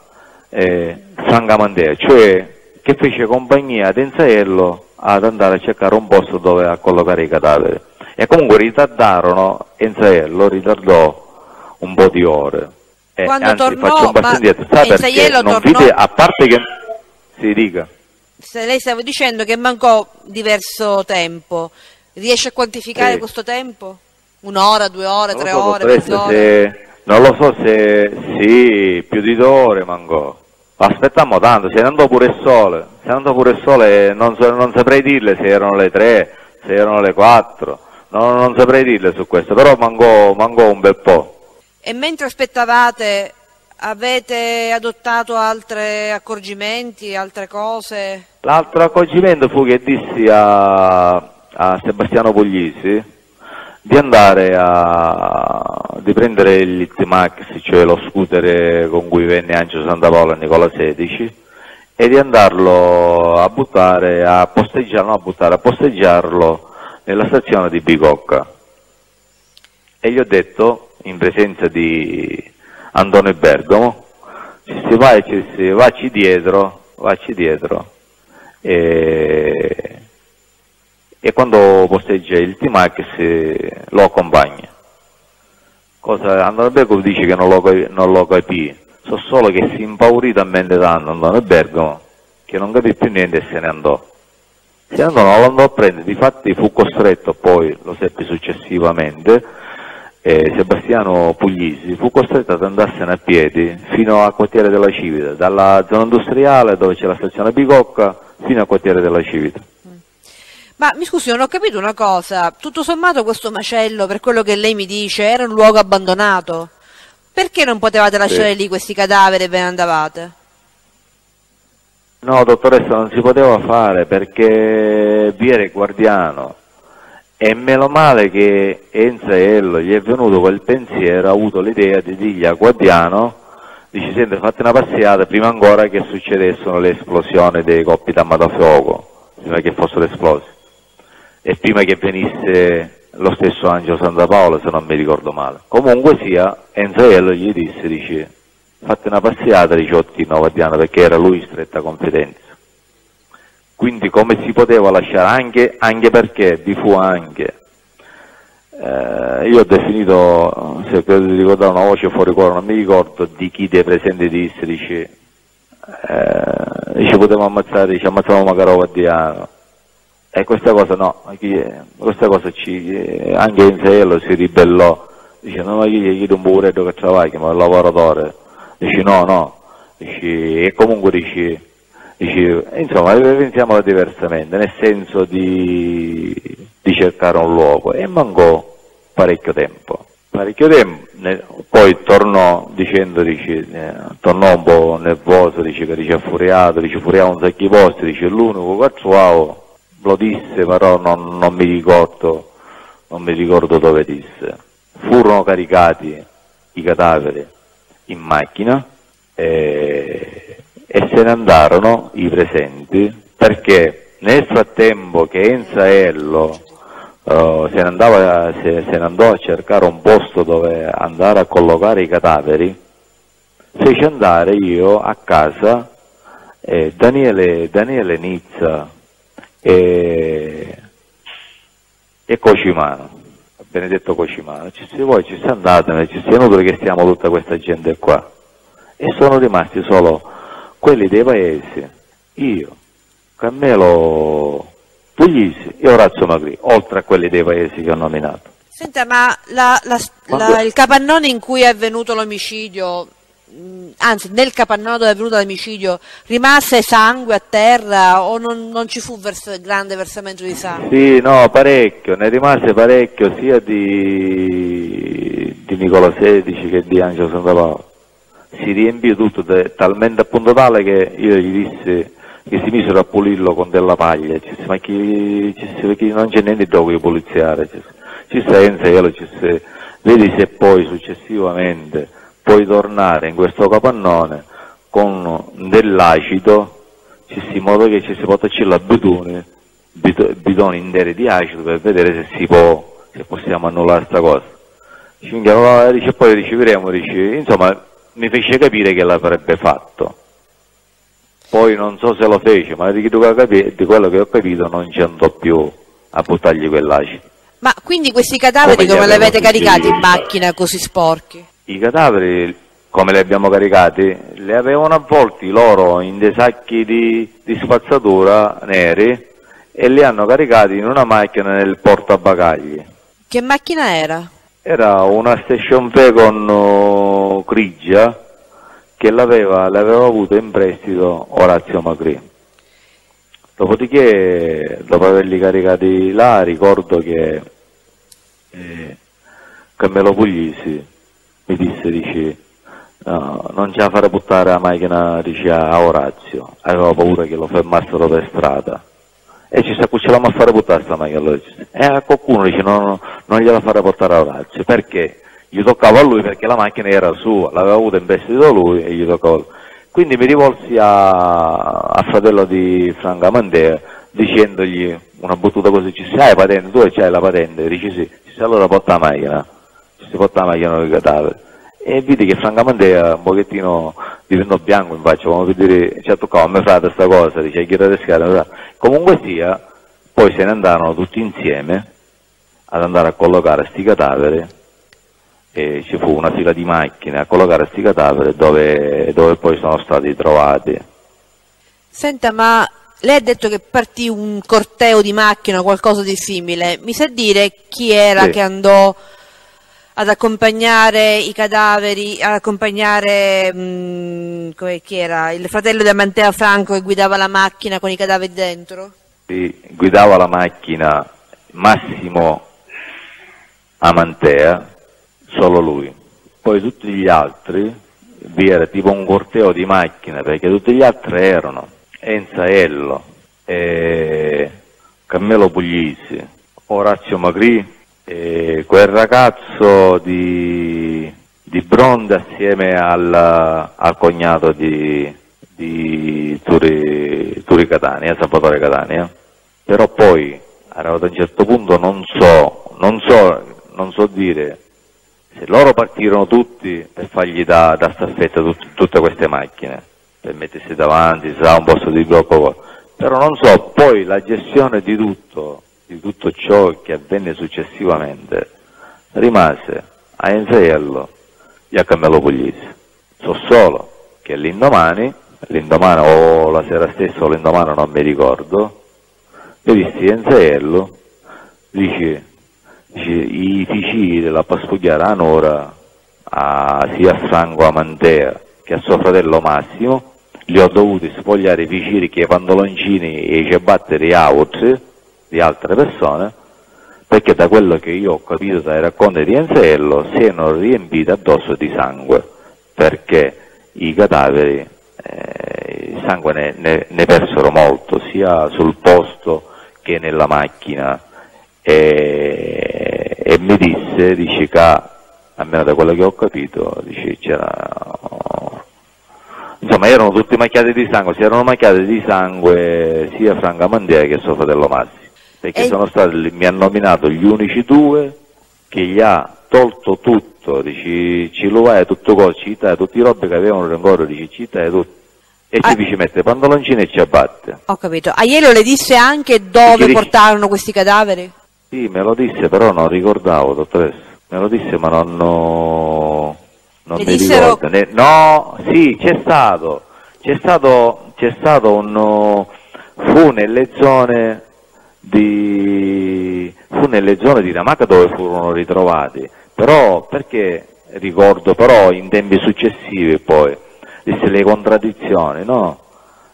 eh, Sangue Amantea, cioè che fece compagnia ad Enzo Aiello ad andare a cercare un posto dove a collocare i cadaveri, e comunque ritardarono, Enzo Aiello ritardò un po' di ore. Eh, quando anzi, tornò, faccio un passo indietro, sa perché non tornò... vide, a parte che si dica. Se lei stava dicendo che mancò diverso tempo, riesce a quantificare sì. questo tempo? Un'ora, due ore, non tre so, ore, mezz'ora? Se... Non lo so se sì, più di due ore mancò. Aspettammo tanto, se ne andò pure il sole, se ne andò pure il sole, non, so, non saprei dirle se erano le tre, se erano le quattro, non, non saprei dirle su questo, però mancò, mancò un bel po'. E mentre aspettavate, avete adottato altri accorgimenti, altre cose? L'altro accorgimento fu che dissi a, a Sebastiano Puglisi di andare a di prendere l'Itmax, cioè lo scooter con cui venne Angelo Santapaola e Nicola Sedici, e di andarlo a buttare, a posteggiarlo, a buttare, a posteggiarlo nella stazione di Bicocca. E gli ho detto, in presenza di Antonio Bergamo, ci si va e ci si vacci dietro, vacci dietro, e, e quando posteggia il T-Max lo accompagna. Cosa Antonio Bergamo dice che non lo, non lo capì, so solo che si impaurì talmente tanto Antonio Bergamo che non capì più niente e se ne andò. Se ne andò, non lo andò a prendere, difatti fu costretto, poi lo seppi successivamente, Eh, Sebastiano Puglisi fu costretto ad andarsene a piedi fino al quartiere della Civita, dalla zona industriale dove c'è la stazione Bicocca fino al quartiere della Civita. Ma mi scusi, non ho capito una cosa, tutto sommato questo macello, per quello che lei mi dice, era un luogo abbandonato. Perché non potevate lasciare sì. lì questi cadaveri e ve ne andavate? No, dottoressa, non si poteva fare perché vi era il guardiano e meno male che Enzo e Ello gli è venuto quel pensiero, ha avuto l'idea di dirgli al guardiano, dice, senti, fate una passeggiata prima ancora che succedessero le esplosioni dei coppi d'armatafuoco, prima che fossero esplosi. E prima che venisse lo stesso Angelo Santapaola, se non mi ricordo male. Comunque sia, Enzoello gli disse, dice, fate una passeggiata diciotto nove Guardiano, perché era lui in stretta confidenza. Quindi come si poteva lasciare, anche, anche perché vi fu anche, eh, io ho definito, se credo di ricordare una voce fuori cuore, non mi ricordo di chi dei presenti disse, dice, eh, ci potevamo ammazzare, dice, ammazzavamo Macarò Guardiano. E questa cosa no, questa cosa ci, anche Enzo si ribellò, dice no, ma io gli chiedo un poveretto che travaglia, ma è un lavoratore, dice no, no, dice, e comunque dice, dice insomma pensiamola diversamente, nel senso di, di cercare un luogo, e mancò parecchio tempo, parecchio tempo, ne, poi tornò dicendo, dice, eh, tornò un po' nervoso, dice che dice furiato, dice furiato un sacchi posti, dice l'unico che trovavo, lo disse, però non, non mi ricordo, non mi ricordo dove disse. Furono caricati i cadaveri in macchina e, e se ne andarono i presenti, perché nel frattempo che Enzaello uh, se, ne andava, se, se ne andò a cercare un posto dove andare a collocare i cadaveri, feci andare io a casa eh, Daniele, Daniele Nizza E, e Cocimano, Benedetto Cocimano, ci, se voi ci siete andati, ci siamo perché stiamo tutta questa gente qua, e sono rimasti solo quelli dei paesi, io, Carmelo Puglisi e Orazio Magri, oltre a quelli dei paesi che ho nominato. Senta, ma la, la, la, il capannone in cui è avvenuto l'omicidio, anzi nel capannone dove è venuto l'omicidio, rimase sangue a terra o non, non ci fu vers grande versamento di sangue? Sì, no, parecchio, ne rimase parecchio sia di, di Nicola Sedici che di Angelo Santapaola. Si riempì tutto talmente a punto tale che io gli disse che si misero a pulirlo con della paglia, ci disse, ma chi, ci disse, perché non c'è niente dopo di poliziare, ci senza io, ci disse, vedi se poi successivamente puoi tornare in questo capannone con dell'acido, in modo che ci si possa accendere bidoni, bidoni interi di acido per vedere se si può, se possiamo annullare questa cosa. Dice, poi riceveremo, dice, insomma mi fece capire che l'avrebbe fatto. Poi non so se lo fece, ma di quello che ho capito non ci andò più a buttargli quell'acido. Ma quindi questi cadaveri come li avete caricati in macchina così sporchi? I cadaveri, come li abbiamo caricati, li avevano avvolti loro in dei sacchi di, di spazzatura neri e li hanno caricati in una macchina nel portabagagli. Che macchina era? Era una station wagon uh, grigia che l'aveva avuto in prestito Orazio Magri. Dopodiché, dopo averli caricati là, ricordo che eh, Carmelo Puglisi mi disse, dice, no, non c'è da fare buttare la macchina, dice, a Orazio, aveva paura che lo fermassero per strada, e ci s'accucciavamo a fare buttare questa macchina, allora, e a qualcuno dice, no, no, non gliela fare portare a Orazio, perché gli toccava a lui, perché la macchina era sua, l'aveva avuta in vestito lui e gli toccava a lui. Quindi mi rivolsi a, a fratello di Franco Amantea, dicendogli una battuta così, ci sei la patente, tu c'hai la patente, dice sì, dice, allora porta la macchina. Si portava la macchina del cadavere e vidi che Franco Amantea un pochettino diventò bianco in faccia, come per dire ci ha toccato a me frate questa cosa, dice chi era pescare, comunque sia poi se ne andarono tutti insieme ad andare a collocare sti cadaveri e ci fu una fila di macchine a collocare sti cadaveri dove, dove poi sono stati trovati. Senta, ma lei ha detto che partì un corteo di macchine o qualcosa di simile, mi sa dire chi era sì. che andò ad accompagnare i cadaveri, ad accompagnare mh, chi era? Il fratello di Amantea Franco che guidava la macchina con i cadaveri dentro? guidava la macchina Massimo Amantea, solo lui. Poi tutti gli altri, vi era tipo un corteo di macchine, perché tutti gli altri erano Enzaello, e Carmelo Puglisi, Orazio Magri, e quel ragazzo di, di Bronte assieme al, al cognato di, di Turi, Turi Catania, Salvatore Catania. Però poi, arrivato a un certo punto, non so, non so, non so dire se loro partirono tutti per fargli da, da staffetta tut, tutte queste macchine, per mettersi davanti, sarà un posto di blocco, però non so, poi la gestione di tutto, di tutto ciò che avvenne successivamente, rimase a Enzaello e a Carmelo Puglisi. So solo che l'indomani, l'indomani o la sera stessa o l'indomani non mi ricordo, io dissi Enzaello, dice... i Ticini la paspugliaranno ora a, sia a Franco Amantea che a suo fratello Massimo, li ho dovuti spogliare i Ticini che i pantaloncini e i ciabatteri out di altre persone, perché da quello che io ho capito dai racconti di Enzaello si erano riempiti addosso di sangue, perché i cadaveri, eh, il sangue ne, ne, ne persero molto, sia sul posto che nella macchina. E, e mi disse, dice che, almeno da quello che ho capito, dice c'era, insomma erano tutti macchiati di sangue, si erano macchiati di sangue sia Franco Amantea che suo fratello Massi, perché e... sono stati, mi hanno nominato gli unici due che gli ha tolto tutto, dice ci lo è tutto col città, tutti i robe che avevano ancora, dice città e tutto. E ah, ci mette pantaloncini e ci abbatte. Ho capito. Aiello le disse anche dove portarono questi cadaveri? Sì, me lo disse, però non ricordavo, dottoressa. Me lo disse, ma non, no, non mi dissero... ricordo. Ne... No, sì, c'è stato. C'è stato, c'è stato un... Fu nelle zone di... Fu nelle zone di Ramacca dove furono ritrovati. Però, perché ricordo, però, in tempi successivi poi. Disse le contraddizioni, no?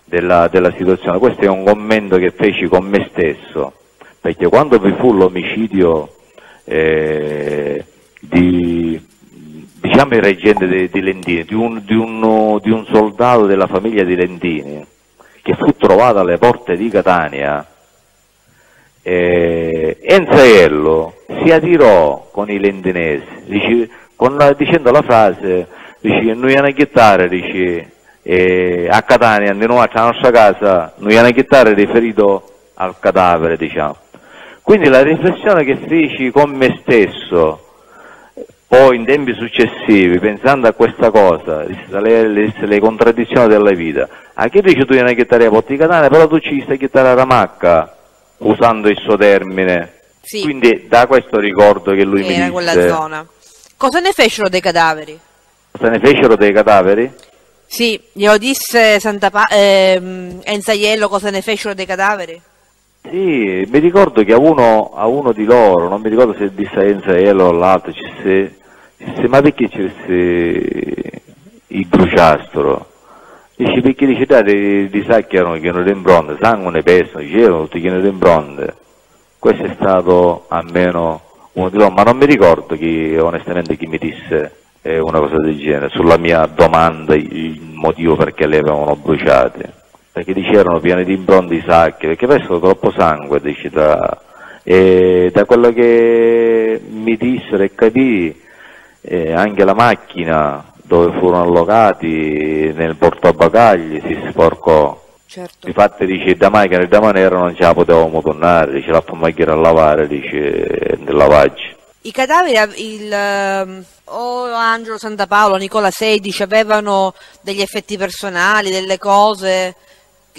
della, della situazione. Questo è un commento che feci con me stesso, perché quando vi fu l'omicidio eh, di, diciamo, il reggente di, di Lentini, di un, di, un, di un soldato della famiglia di Lentini, che fu trovato alle porte di Catania, eh, Enzaello si adirò con i lentinesi, dice, con, dicendo la frase... Dice, noi a chittare, dice, eh, a Catania, di nuovo alla nostra casa, noi a chittare riferito al cadavere, diciamo. Quindi la riflessione che feci con me stesso, poi in tempi successivi, pensando a questa cosa, le, le, le contraddizioni della vita, a chi dice tu a chittare a Porti Catania, però tu ci stai a chittare a Ramacca, usando il suo termine. Sì. Quindi da questo ricordo che lui era mi disse... Era quella zona. Cosa ne fecero dei cadaveri? Se ne fecero dei cadaveri? Sì, glielo disse Santapa- ehm, Enzaello cosa ne fecero dei cadaveri? Sì, mi ricordo che a uno, a uno di loro, non mi ricordo se disse Enzaello o l'altro, ci se, se, ma perché c'è se, il bruciastro? Dice, perché dice, dai, di sa che erano chieno in bronte, sangue ne pesano, dicevano tutti chieno in bronte. Questo è stato almeno uno di loro, ma non mi ricordo chi, onestamente chi mi disse... una cosa del genere, sulla mia domanda il motivo perché le avevano bruciate, perché dicevano piene di impronte i sacchi, perché questo troppo sangue, dice, da, e da quello che mi dissero e capì, eh, anche la macchina dove furono allocati nel portabagagli si sporcò, certo. Infatti dice da macchina e da maniera non ce la potevamo tornare, dice la pommagliera a lavare, dice nel lavaggio. I cadaveri, il, o Angelo Santapaola, Nicola Sedici, avevano degli effetti personali, delle cose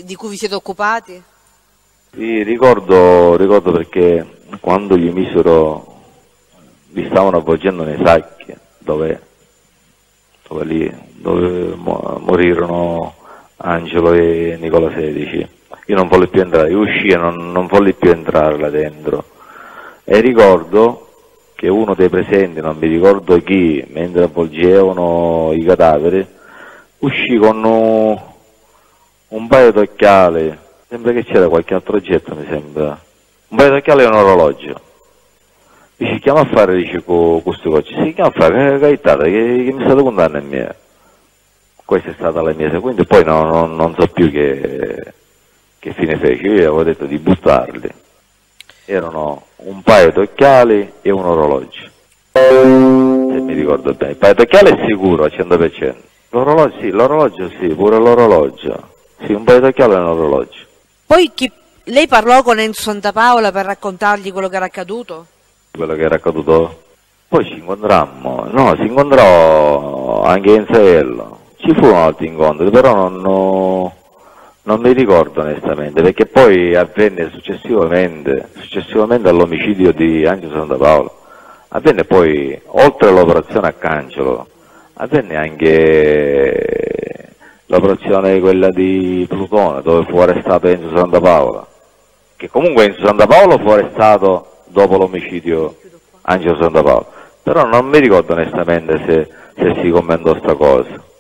di cui vi siete occupati? Sì, ricordo, ricordo perché quando gli misero, li stavano avvolgendo nei sacchi, dove, dove, lì, dove morirono Angelo e Nicola Sedici. Io non volevo più entrare, io uscì e non, non volevo più entrare là dentro. E ricordo... che uno dei presenti, non mi ricordo chi, mentre avvolgevano i cadaveri, uscì con un, un paio di occhiali Sembra che c'era qualche altro oggetto, mi sembra. Un paio di chiavi e un orologio. Dice, chiama a fare, dice, con questo cocci. Si chiama a fare, caitata, che, che mi è stata condanna in mia. Questa è stata la mia seguente, poi no, no, non so più che, che fine fece. Io avevo detto di buttarli. Erano un paio di occhiali e un orologio. Se mi ricordo bene. Il paio di occhiali è sicuro, al cento per cento. L'orologio sì, l'orologio sì, pure l'orologio. Sì, un paio di occhiali e un orologio. Poi chi... lei parlò con Enzo Santapaola per raccontargli quello che era accaduto? Quello che era accaduto? Poi ci incontrammo, no, si incontrò anche Enzo. Ci fu un altro incontro, però non, no, non mi ricordo onestamente, perché poi avvenne successivamente, successivamente all'omicidio di Angelo Santapaola. Avvenne poi, oltre all'operazione a Cancelo, avvenne anche l'operazione quella di Plutone, dove fu arrestato Enzo Santapaola. Che comunque Enzo Santapaola fu arrestato dopo l'omicidio Angelo Santapaola. Però non mi ricordo onestamente se, se si commentò sta cosa.